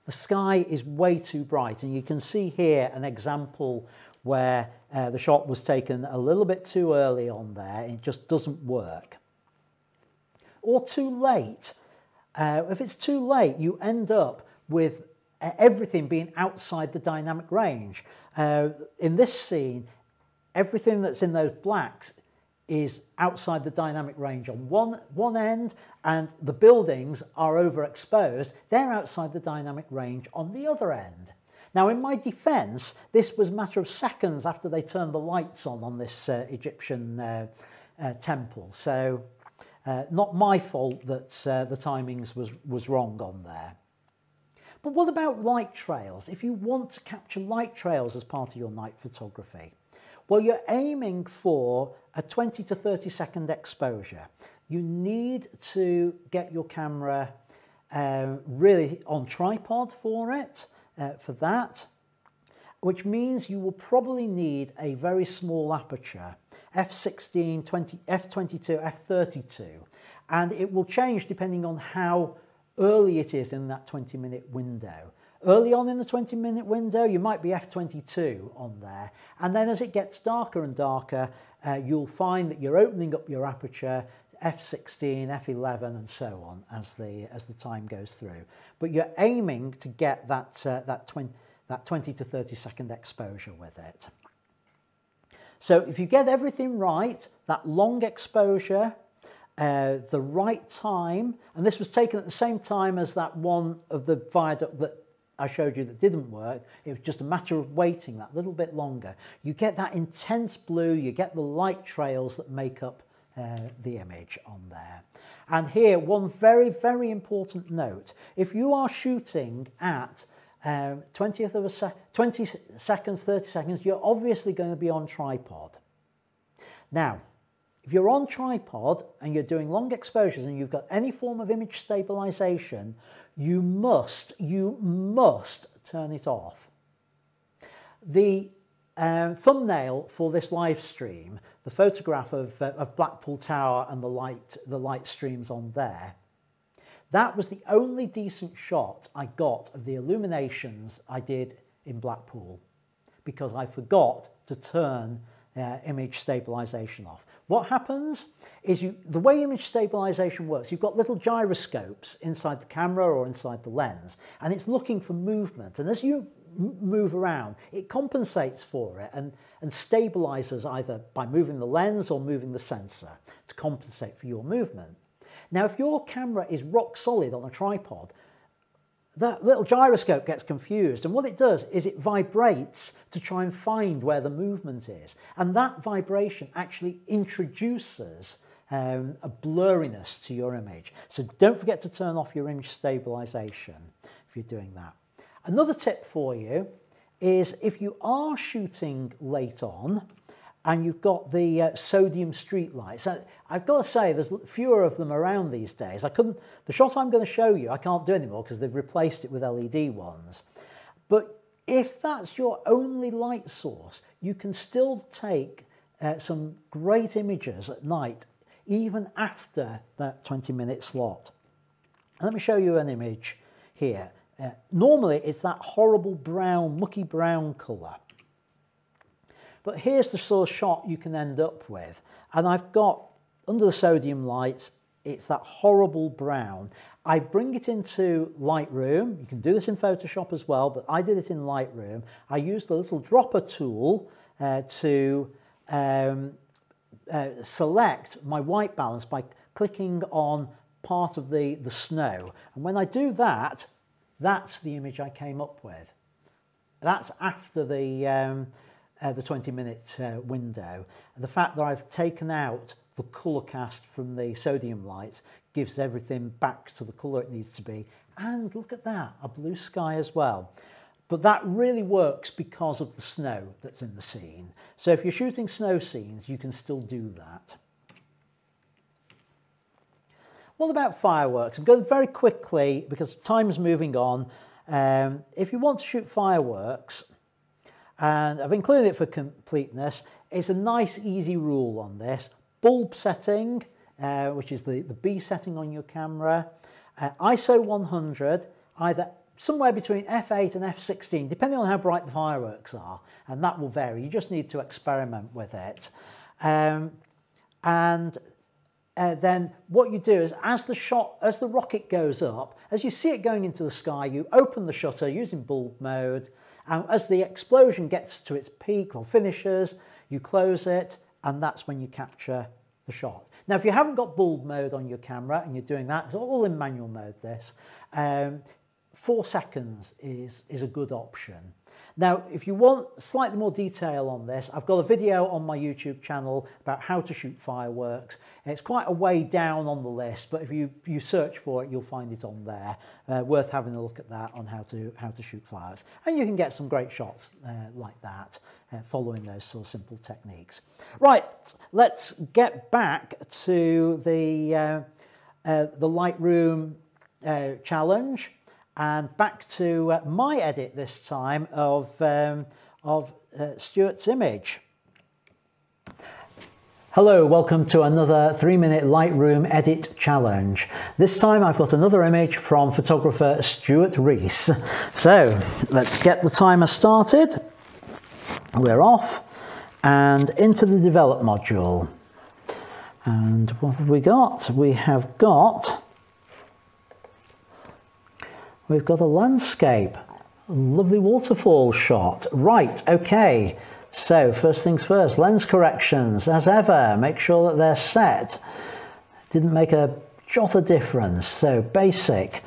the sky is way too bright, and you can see here an example where uh, the shot was taken a little bit too early on there. It just doesn't work. Or too late. Uh, if it's too late, you end up with uh, everything being outside the dynamic range. Uh, in this scene, everything that's in those blacks is outside the dynamic range on one, one end, and the buildings are overexposed. They're outside the dynamic range on the other end. Now, in my defense, this was a matter of seconds after they turned the lights on on this uh, Egyptian uh, uh, temple. So uh, not my fault that uh, the timings was, was wrong on there. But what about light trails? If you want to capture light trails as part of your night photography, well, you're aiming for a twenty to thirty second exposure. You need to get your camera um, really on tripod for it, uh, for that, which means you will probably need a very small aperture, F sixteen, twenty, F twenty-two, F thirty-two, and it will change depending on how early it is in that twenty minute window. Early on in the twenty minute window, you might be F twenty-two on there. And then as it gets darker and darker, uh, you'll find that you're opening up your aperture, F sixteen, F eleven, and so on as the, as the time goes through. But you're aiming to get that, uh, that, twenty to thirty second exposure with it. So if you get everything right, that long exposure, Uh, the right time, and this was taken at the same time as that one of the viaduct that I showed you that didn't work. It was just a matter of waiting that little bit longer. You get that intense blue, you get the light trails that make up uh, the image on there. And here, one very, very important note. If you are shooting at um, twentieth of a sec twenty seconds, thirty seconds, you're obviously going to be on tripod. Now, if you're on tripod and you're doing long exposures and you've got any form of image stabilization, you must, you must turn it off. The um, thumbnail for this live stream, the photograph of, uh, of Blackpool Tower and the light, the light streams on there. That was the only decent shot I got of the illuminations I did in Blackpool, because I forgot to turn uh, image stabilization off. What happens is you, the way image stabilization works, you've got little gyroscopes inside the camera or inside the lens, and it's looking for movement. And as you move around, it compensates for it and, and stabilizes either by moving the lens or moving the sensor to compensate for your movement. Now, if your camera is rock solid on a tripod, that little gyroscope gets confused, and what it does is it vibrates to try and find where the movement is, and that vibration actually introduces um, a blurriness to your image. So don't forget to turn off your image stabilization if you're doing that. Another tip for you is if you are shooting late on and you've got the uh, sodium street lights. Uh, I've got to say, there's fewer of them around these days. I couldn't, the shot I'm going to show you, I can't do anymore because they've replaced it with L E D ones. But if that's your only light source, you can still take uh, some great images at night, even after that twenty minute slot. Let me show you an image here. Uh, normally, it's that horrible brown, mucky brown colour. But here's the sort of shot you can end up with. And I've got, under the sodium lights, it's that horrible brown. I bring it into Lightroom. You can do this in Photoshop as well, but I did it in Lightroom. I used the little dropper tool uh, to um, uh, select my white balance by clicking on part of the, the snow. And when I do that, that's the image I came up with. That's after the... Um, Uh, the twenty minute uh, window. And the fact that I've taken out the colour cast from the sodium lights gives everything back to the colour it needs to be. And look at that, a blue sky as well. But that really works because of the snow that's in the scene. So if you're shooting snow scenes, you can still do that. What about fireworks? I'm going very quickly because time's moving on. Um, if you want to shoot fireworks, and I've included it for completeness, it's a nice easy rule on this. Bulb setting, uh, which is the, the B setting on your camera, uh, I S O one hundred, either somewhere between F eight and F sixteen, depending on how bright the fireworks are, and that will vary. You just need to experiment with it. Um, and uh, then what you do is, as the shot, as the rocket goes up, as you see it going into the sky, you open the shutter using bulb mode, and as the explosion gets to its peak or finishes, you close it, and that's when you capture the shot. Now, if you haven't got bulb mode on your camera and you're doing that, it's all in manual mode this, um, four seconds is, is a good option. Now, if you want slightly more detail on this, I've got a video on my YouTube channel about how to shoot fireworks. It's quite a way down on the list, but if you, you search for it, you'll find it on there. Uh, worth having a look at that on how to, how to shoot fireworks. And you can get some great shots uh, like that, uh, following those sort of simple techniques. Right, let's get back to the, uh, uh, the Lightroom uh, challenge. And back to uh, my edit this time of, um, of uh, Stuart's image. Hello, welcome to another three minute Lightroom edit challenge. This time I've got another image from photographer Stuart Reese. So let's get the timer started. We're off and into the develop module. And what have we got? We have got We've got a landscape, a lovely waterfall shot. Right, okay, so first things first, lens corrections, as ever, make sure that they're set. Didn't make a jot of difference, so basic.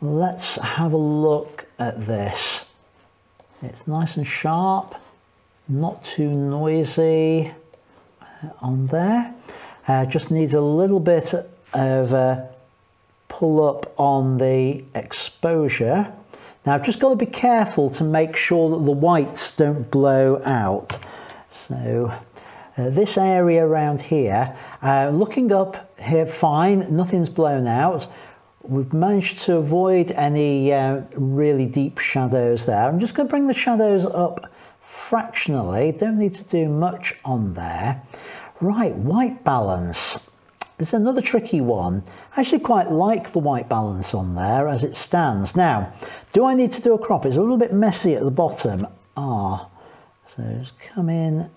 Let's have a look at this. It's nice and sharp, not too noisy on there. Uh, just needs a little bit of uh, pull up on the exposure. Now I've just got to be careful to make sure that the whites don't blow out. So uh, this area around here, uh, looking up here, fine, nothing's blown out. We've managed to avoid any uh, really deep shadows there. I'm just going to bring the shadows up fractionally, don't need to do much on there. Right, white balance. There's another tricky one. I actually quite like the white balance on there as it stands. Now, do I need to do a crop? It's a little bit messy at the bottom. Ah, so just come in,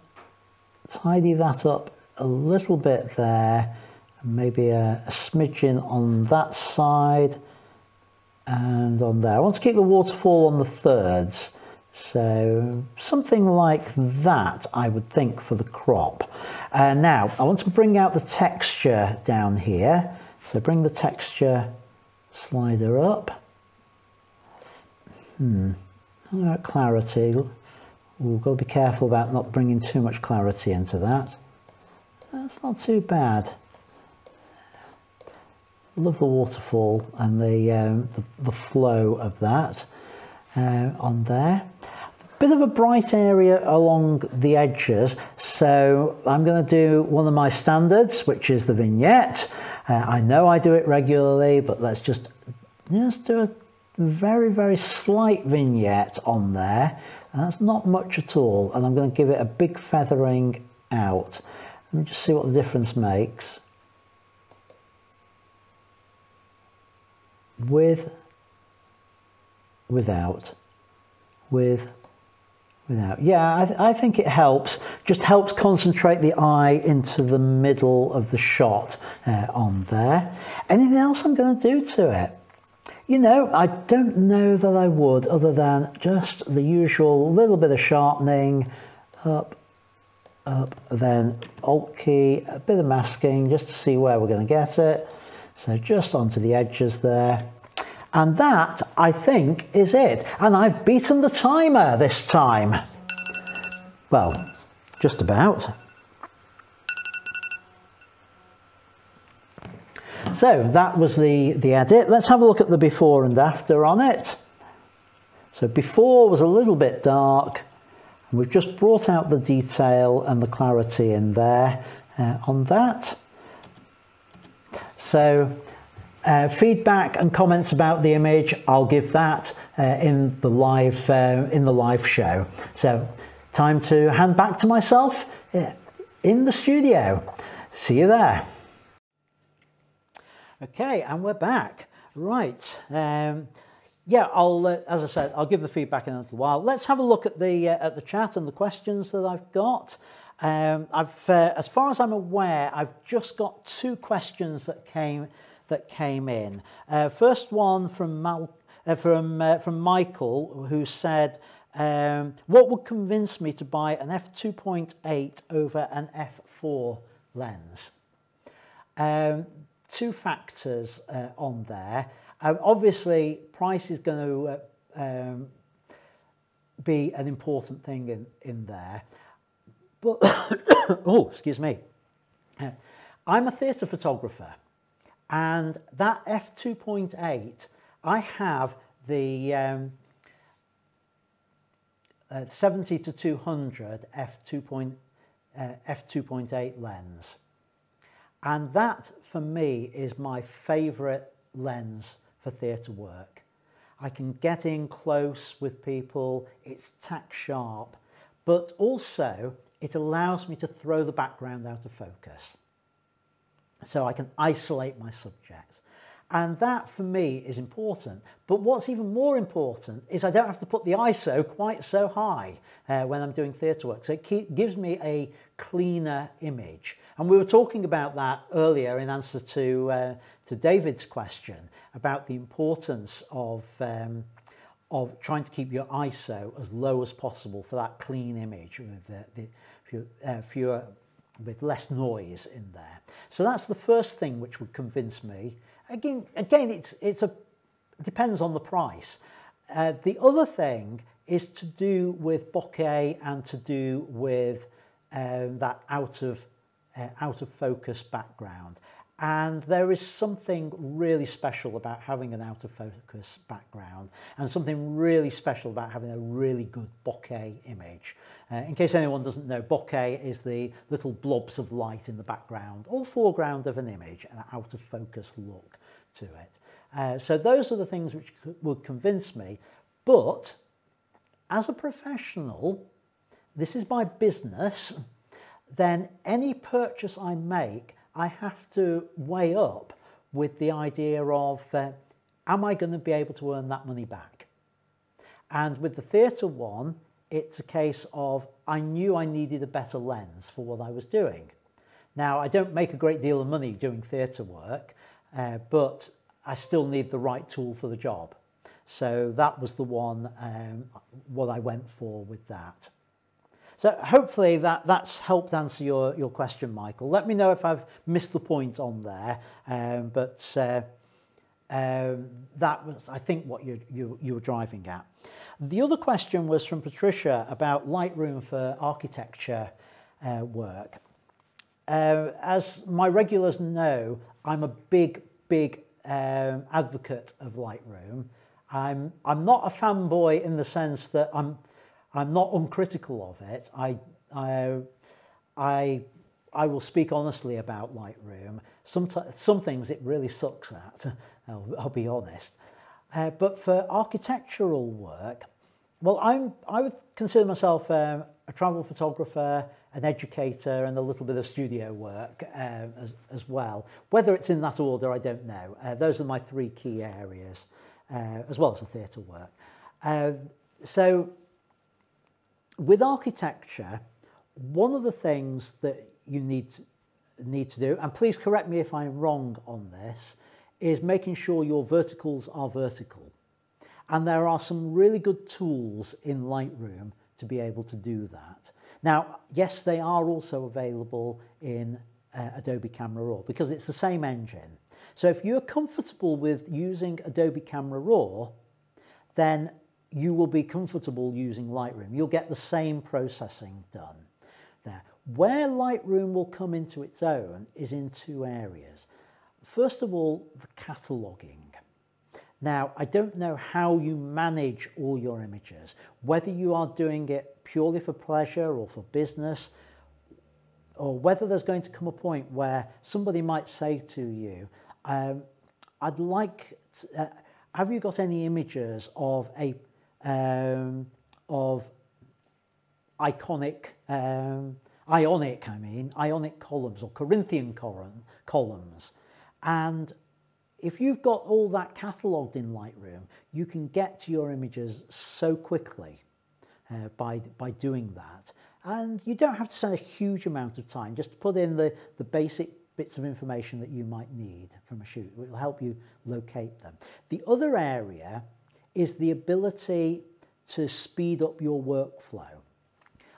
tidy that up a little bit there, and maybe a, a smidgen on that side and on there. I want to keep the waterfall on the thirds. So something like that, I would think, for the crop. Uh, now, I want to bring out the texture down here. So bring the texture slider up. Hmm, how about clarity? We've got to be careful about not bringing too much clarity into that. That's not too bad. Love the waterfall and the, um, the, the flow of that. Uh, on there, a bit of a bright area along the edges, so I'm going to do one of my standards, which is the vignette. uh, I know I do it regularly, but let's just just do a very very slight vignette on there, and that's not much at all, and I'm going to give it a big feathering out. Let me just see what the difference makes with without, with, without. Yeah, I, th I think it helps. Just helps concentrate the eye into the middle of the shot uh, on there. Anything else I'm going to do to it? You know, I don't know that I would, other than just the usual little bit of sharpening, up, up, then Alt key, a bit of masking, just to see where we're going to get it. So just onto the edges there. And that, I think, is it. And I've beaten the timer this time. Well, just about. So that was the, the edit. Let's have a look at the before and after on it. So before was a little bit dark. And we've just brought out the detail and the clarity in there uh, on that. So... Uh, feedback and comments about the image, I'll give that uh, in the live uh, in the live show. So time to hand back to myself in the studio. See you there. Okay, and we're back. Right. Um, yeah, I'll uh, as I said, I'll give the feedback in a little while. Let's have a look at the uh, at the chat and the questions that I've got. Um, I've uh, as far as I'm aware, I've just got two questions that came. that came in. Uh, first one from, Mal uh, from, uh, from Michael, who said, um, what would convince me to buy an f two point eight over an f four lens? Um, two factors uh, on there. Um, obviously, price is going to uh, um, be an important thing in, in there. But, oh, excuse me. Uh, I'm a theatre photographer. And that f two point eight, I have the um, uh, seventy to two hundred f two point eight lens. And that, for me, is my favourite lens for theatre work. I can get in close with people, it's tack sharp, but also it allows me to throw the background out of focus. So I can isolate my subjects. And that, for me, is important. But what's even more important is I don't have to put the I S O quite so high uh, when I'm doing theatre work. So it keep, gives me a cleaner image. And we were talking about that earlier in answer to, uh, to David's question about the importance of, um, of trying to keep your I S O as low as possible for that clean image with the, the fewer, uh, fewer with less noise in there. So that's the first thing which would convince me. Again, again, it's, it's a, it depends on the price. Uh, the other thing is to do with bokeh and to do with um, that out of, uh, out of focus background. And there is something really special about having an out of focus background, and something really special about having a really good bokeh image. Uh, in case anyone doesn't know, bokeh is the little blobs of light in the background or foreground of an image, an out of focus look to it. Uh, so those are the things which would convince me. But as a professional, this is my business, then any purchase I make, I have to weigh up with the idea of, uh, am I going to be able to earn that money back? And with the theatre one, it's a case of, I knew I needed a better lens for what I was doing. Now, I don't make a great deal of money doing theatre work, uh, but I still need the right tool for the job. So that was the one, um, what I went for with that. So hopefully that, that's helped answer your, your question, Michael. Let me know if I've missed the point on there, um, but uh, um, that was, I think, what you, you, you were driving at. The other question was from Patricia about Lightroom for architecture uh, work. Uh, as my regulars know, I'm a big, big um, advocate of Lightroom. I'm, I'm not a fanboy in the sense that I'm, I'm not uncritical of it. I, I, I, I will speak honestly about Lightroom. Some, some things it really sucks at, I'll, I'll be honest. Uh, but for architectural work, well, I'm, I would consider myself um, a travel photographer, an educator, and a little bit of studio work uh, as, as well. Whether it's in that order, I don't know. Uh, those are my three key areas, uh, as well as the theatre work. Uh, so, with architecture, one of the things that you need, need to do, and please correct me if I'm wrong on this, is making sure your verticals are vertical. And there are some really good tools in Lightroom to be able to do that. Now, yes, they are also available in uh, Adobe Camera Raw because it's the same engine. So if you're comfortable with using Adobe Camera Raw, then you will be comfortable using Lightroom. You'll get the same processing done there. Where Lightroom will come into its own is in two areas. First of all, the cataloging. Now, I don't know how you manage all your images, whether you are doing it purely for pleasure or for business, or whether there's going to come a point where somebody might say to you, um, I'd like, to, uh, have you got any images of a Um, of iconic, um, ionic, I mean, ionic columns or Corinthian column, columns. And if you've got all that catalogued in Lightroom, you can get to your images so quickly uh, by, by doing that. And you don't have to spend a huge amount of time, just put in the, the basic bits of information that you might need from a shoot. It will help you locate them. The other area is the ability to speed up your workflow.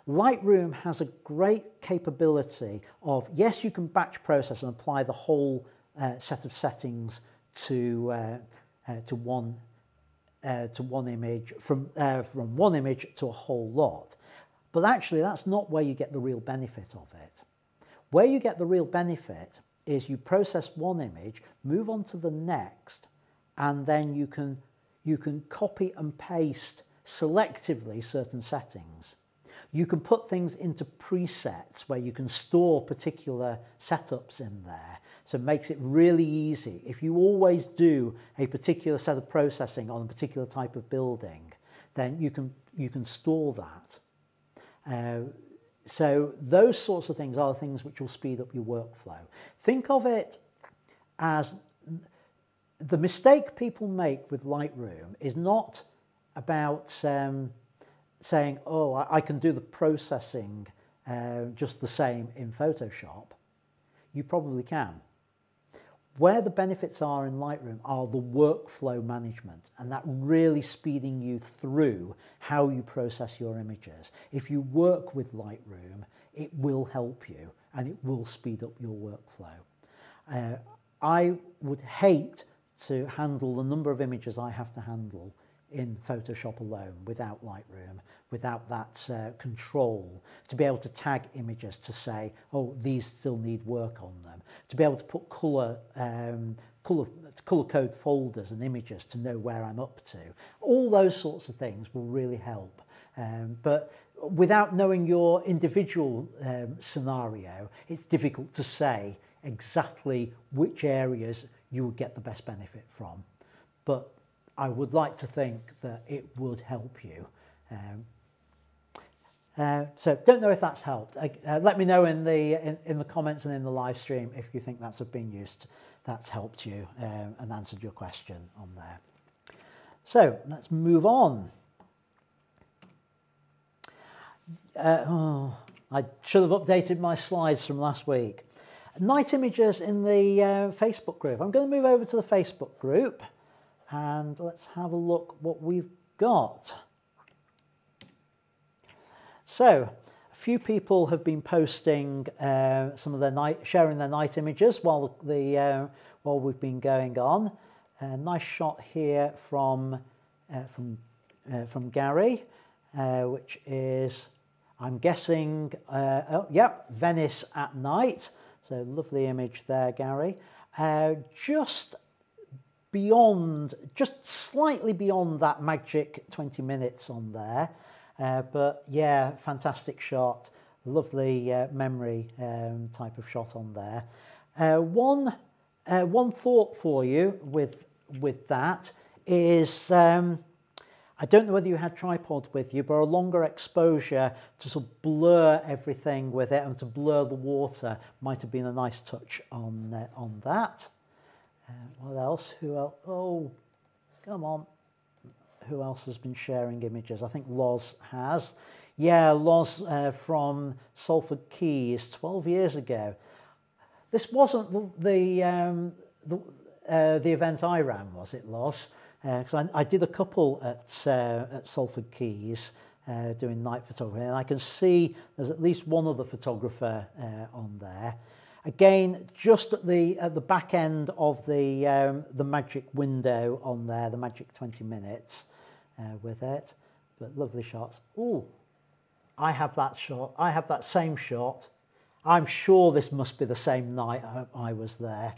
Lightroom has a great capability of, yes, you can batch process and apply the whole uh, set of settings to, uh, uh, to, one, uh, to one image, from, uh, from one image to a whole lot. But actually, that's not where you get the real benefit of it. Where you get the real benefit is you process one image, move on to the next, and then you can You can copy and paste selectively certain settings. You can put things into presets where you can store particular setups in there. So it makes it really easy. If you always do a particular set of processing on a particular type of building, then you can, you can store that. Uh, so those sorts of things are the things which will speed up your workflow. Think of it as the mistake people make with Lightroom is not about um, saying, oh, I, I can do the processing uh, just the same in Photoshop. You probably can. Where the benefits are in Lightroom are the workflow management and that really speeding you through how you process your images. If you work with Lightroom, it will help you and it will speed up your workflow. Uh, I would hate to handle the number of images I have to handle in Photoshop alone without Lightroom, without that uh, control, to be able to tag images to say, oh, these still need work on them, to be able to put colour, um, colour, colour code folders and images to know where I'm up to. All those sorts of things will really help. Um, but without knowing your individual um, scenario, it's difficult to say exactly which areas you would get the best benefit from. But I would like to think that it would help you. Um, Uh, so don't know if that's helped. Uh, let me know in the in, in the comments and in the live stream if you think that's been used, that's helped you um, and answered your question on there. So let's move on. Uh, oh, I should have updated my slides from last week. Night images in the uh, Facebook group. I'm going to move over to the Facebook group and let's have a look what we've got. So a few people have been posting uh, some of their night, sharing their night images while the uh, while we've been going on. A nice shot here from uh, from uh, from Gary, uh, which is, I'm guessing, uh, oh yep, Venice at night. So lovely image there, Gary. Uh, just beyond, just slightly beyond that magic twenty minutes on there. Uh, but yeah, fantastic shot, lovely uh, memory um, type of shot on there. Uh, one, uh, one thought for you with, with that is, um, I don't know whether you had tripod with you, but a longer exposure to sort of blur everything with it and to blur the water might have been a nice touch on, uh, on that. Uh, what else? Who else? Oh, come on. Who else has been sharing images? I think Loz has. Yeah, Loz uh, from Salford Quays twelve years ago. This wasn't the the, um, the, uh, the event I ran, was it, Loz? Because uh, I, I did a couple at, uh, at Salford Quays uh, doing night photography, and I can see there's at least one other photographer uh, on there. Again, just at the at the back end of the um, the magic window on there, the magic twenty minutes uh, with it, but lovely shots. Oh, I have that shot. I have that same shot. I'm sure this must be the same night I, I was there.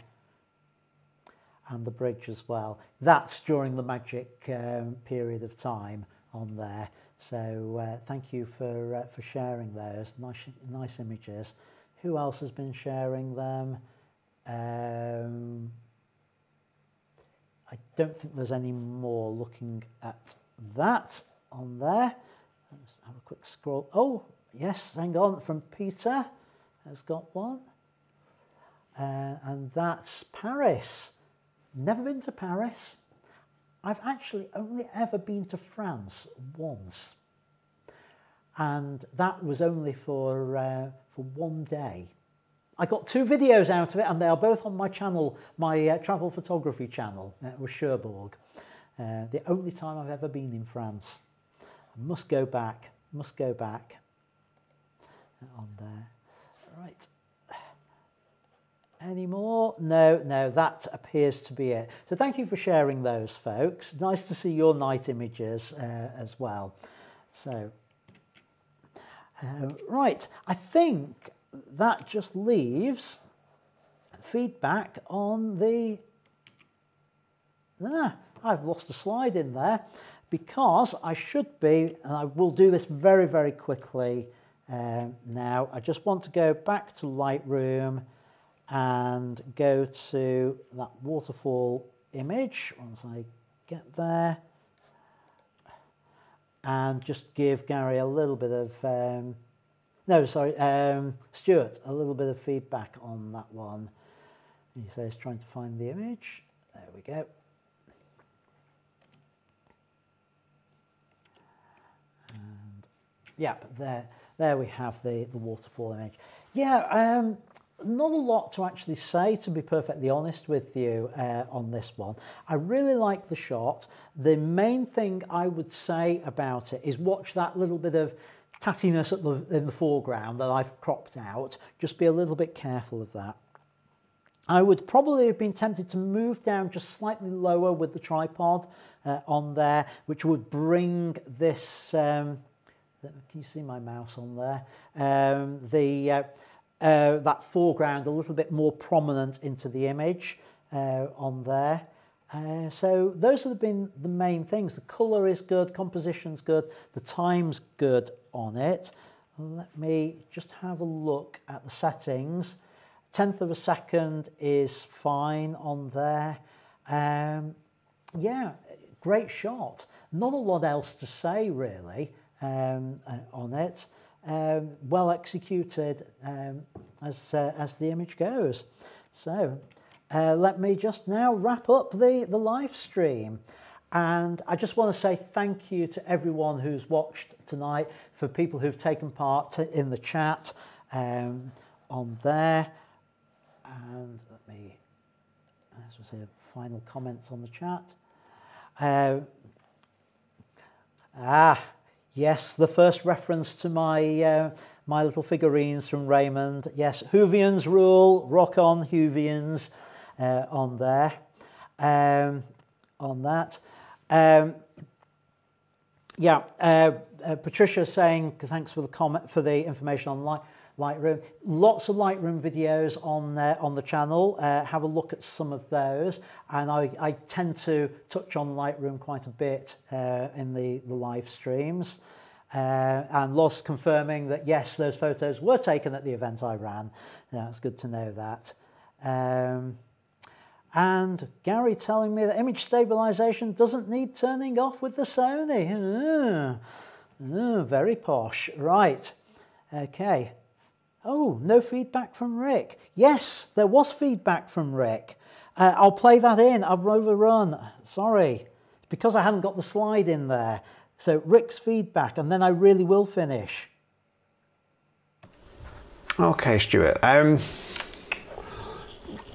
And the bridge as well. That's during the magic um, period of time on there. So uh, thank you for uh, for sharing those nice nice images. Who else has been sharing them? Um, I don't think there's any more looking at that on there. Let's have a quick scroll. Oh, yes, hang on, from Peter has got one. Uh, and that's Paris. Never been to Paris. I've actually only ever been to France once. And that was only for... Uh, for one day. I got two videos out of it and they are both on my channel, my uh, travel photography channel, uh, with Cherbourg. Uh, the only time I've ever been in France. I must go back, must go back uh, on there. Right. Any more? No, no, that appears to be it. So thank you for sharing those, folks. Nice to see your night images uh, as well. So. Uh, right, I think that just leaves feedback on the... Ah, I've lost a slide in there because I should be, and I will do this very, very quickly uh, now. I just want to go back to Lightroom and go to that waterfall image once I get there. And just give Gary a little bit of, um, no, sorry, um, Stuart, a little bit of feedback on that one. He says, trying to find the image. There we go. And, yep, there, there we have the, the waterfall image. Yeah, um, not a lot to actually say, to be perfectly honest with you, uh, on this one. I really like the shot. The main thing I would say about it is watch that little bit of tattiness at the, in the foreground that I've cropped out. Just be a little bit careful of that. I would probably have been tempted to move down just slightly lower with the tripod uh, on there, which would bring this... Um, can you see my mouse on there? Um, the... Uh, Uh, that foreground a little bit more prominent into the image uh, on there. Uh, so those have been the main things. The colour is good, composition's good, the time's good on it. Let me just have a look at the settings. Tenth of a second is fine on there. Um, yeah, great shot. Not a lot else to say really um, uh, on it. um, well executed um, as, uh, as the image goes. So uh, let me just now wrap up the, the live stream. And I just want to say thank you to everyone who's watched tonight, for people who've taken part in the chat um, on there. And let me, as we say, final comments on the chat. Uh, ah, yes, the first reference to my, uh, my little figurines from Raymond. Yes, Hoovians rule, rock on Hoovians uh, on there, um, on that. Um, yeah, uh, uh, Patricia saying thanks for the comment, for the information on Light, Lightroom. Lots of Lightroom videos on uh, on the channel. Uh, have a look at some of those, and I, I tend to touch on Lightroom quite a bit uh, in the, the live streams. Uh, and Los confirming that yes, those photos were taken at the event I ran. Yeah, it's good to know that. Um, And Gary telling me that image stabilization doesn't need turning off with the Sony. Uh, uh, very posh. Right. Okay. Oh, no feedback from Rick. Yes, there was feedback from Rick. Uh, I'll play that in. I've overrun. Sorry. It's because I hadn't got the slide in there. So Rick's feedback, and then I really will finish. Okay, Stuart. Um...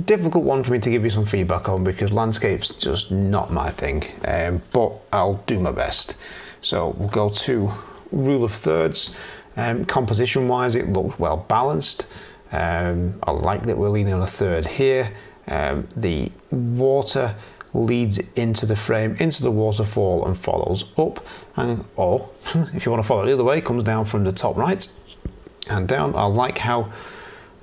Difficult one for me to give you some feedback on, because landscape's just not my thing, um, but I'll do my best. So we'll go to rule of thirds. Um, composition wise, it looked well balanced. Um, I like that we're leaning on a third here. Um, the water leads into the frame, into the waterfall, and follows up, and or if you want to follow it the other way, comes down from the top right and down. I like how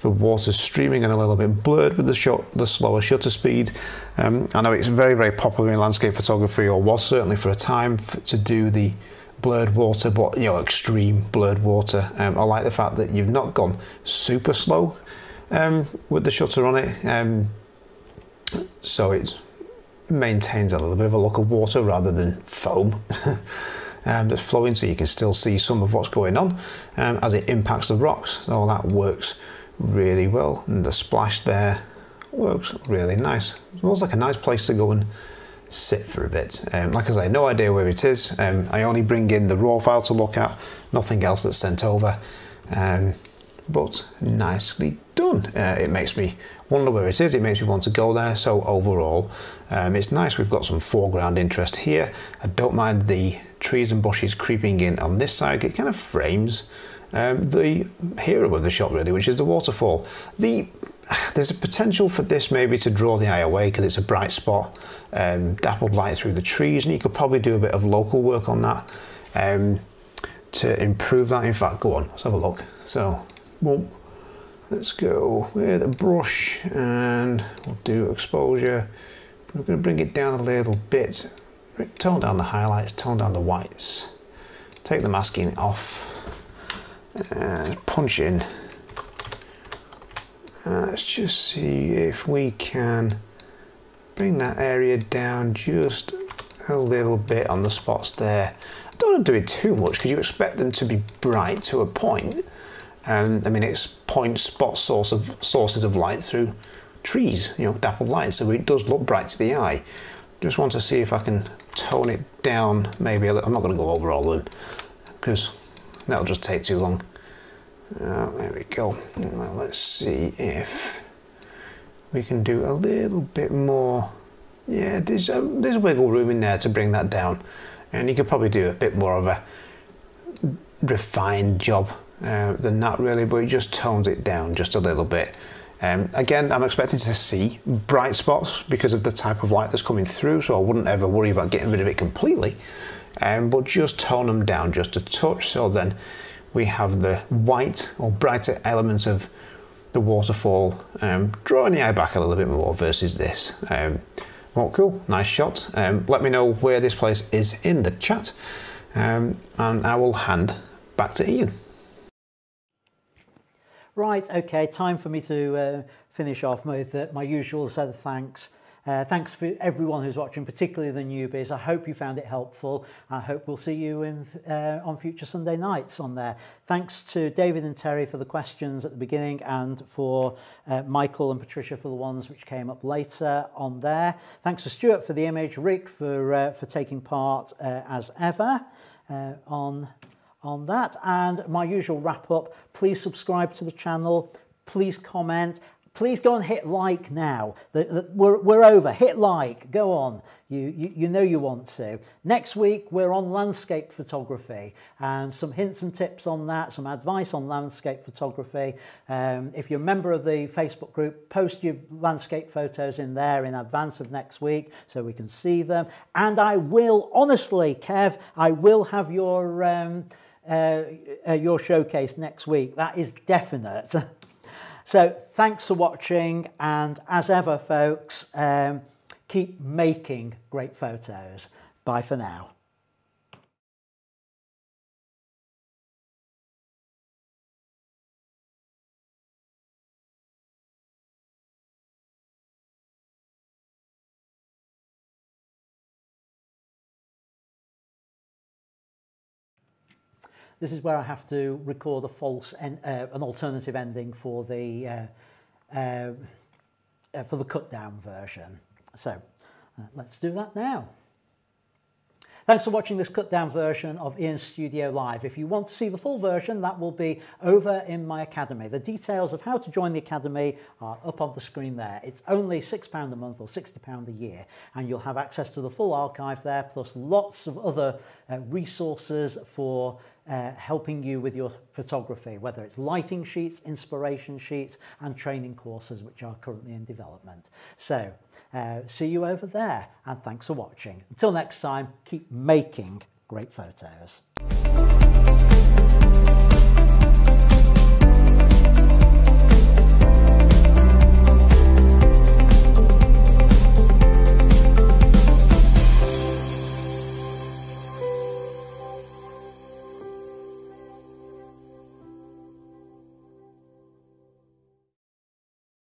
the water's streaming and a little bit blurred with the shot, the slower shutter speed. Um, I know it's very, very popular in landscape photography, or was certainly for a time, to do the blurred water, but you know, extreme blurred water. Um, I like the fact that you've not gone super slow um, with the shutter on it, um, so it maintains a little bit of a look of water rather than foam. Um, that's flowing, so you can still see some of what's going on um, as it impacts the rocks. All that works really well, and the splash there works really nice. It was like a nice place to go and sit for a bit. Um, like I say, no idea where it is. Um, I only bring in the raw file to look at, nothing else that's sent over, um, but nicely done. Uh, it makes me wonder where it is, it makes me want to go there. So overall, um, it's nice. We've got some foreground interest here. I don't mind the trees and bushes creeping in on this side. It kind of frames Um, the hero of the shot, really, which is the waterfall. The, there's a potential for this maybe to draw the eye away, because it's a bright spot, um, dappled light through the trees, and you could probably do a bit of local work on that um, to improve that. In fact, go on, let's have a look. So, well, let's go with a brush, and we'll do exposure. We're going to bring it down a little bit, tone down the highlights, tone down the whites, take the masking off, and punch in. Uh, let's just see if we can bring that area down just a little bit on the spots there. I don't want to do it too much, because you expect them to be bright to a point. Um, I mean, it's point spot source of sources of light through trees, you know, dappled light, so it does look bright to the eye. Just want to see if I can tone it down maybe a little. I'm not going to go over all of them, because that'll just take too long. Uh, there we go. Now let's see if we can do a little bit more. Yeah, there's, a, there's wiggle room in there to bring that down. And you could probably do a bit more of a refined job uh, than that, really, but it just tones it down just a little bit. Um, again, I'm expecting to see bright spots because of the type of light that's coming through, so I wouldn't ever worry about getting rid of it completely. Um, but just tone them down just a touch, so then we have the white or brighter elements of the waterfall um, drawing the eye back a little bit more versus this. Um, well, cool, nice shot. Um, let me know where this place is in the chat, um, and I will hand back to Ian. Right, okay, time for me to uh, finish off with uh, my usual set of thanks Uh, thanks for everyone who's watching, particularly the newbies. I hope you found it helpful. I hope we'll see you in, uh, on future Sunday nights on there. Thanks to David and Terry for the questions at the beginning, and for uh, Michael and Patricia for the ones which came up later on there. Thanks to Stuart for the image, Rick for, uh, for taking part uh, as ever uh, on, on that. And my usual wrap up, please subscribe to the channel, please comment. Please go and hit like now. The, the, we're, we're over. Hit like. Go on. You, you, you know you want to. Next week, we're on landscape photography and some hints and tips on that, some advice on landscape photography. Um, if you're a member of the Facebook group, post your landscape photos in there in advance of next week so we can see them. And I will, honestly, Kev, I will have your, um, uh, uh, your showcase next week. That is definite. So thanks for watching, and as ever, folks, um, keep making great photos. Bye for now. This is where I have to record a false en uh, an alternative ending for the uh, uh, uh, for the cut down version. So uh, let's do that now. Thanks for watching this cut down version of Ian's Studio Live. If you want to see the full version, that will be over in my academy. The details of how to join the academy are up on the screen there. It's only six pounds a month or sixty pounds a year, and you'll have access to the full archive there, plus lots of other uh, resources for Uh, helping you with your photography, whether it's lighting sheets, inspiration sheets, and training courses which are currently in development. So uh, see you over there, and thanks for watching. Until next time, keep making great photos.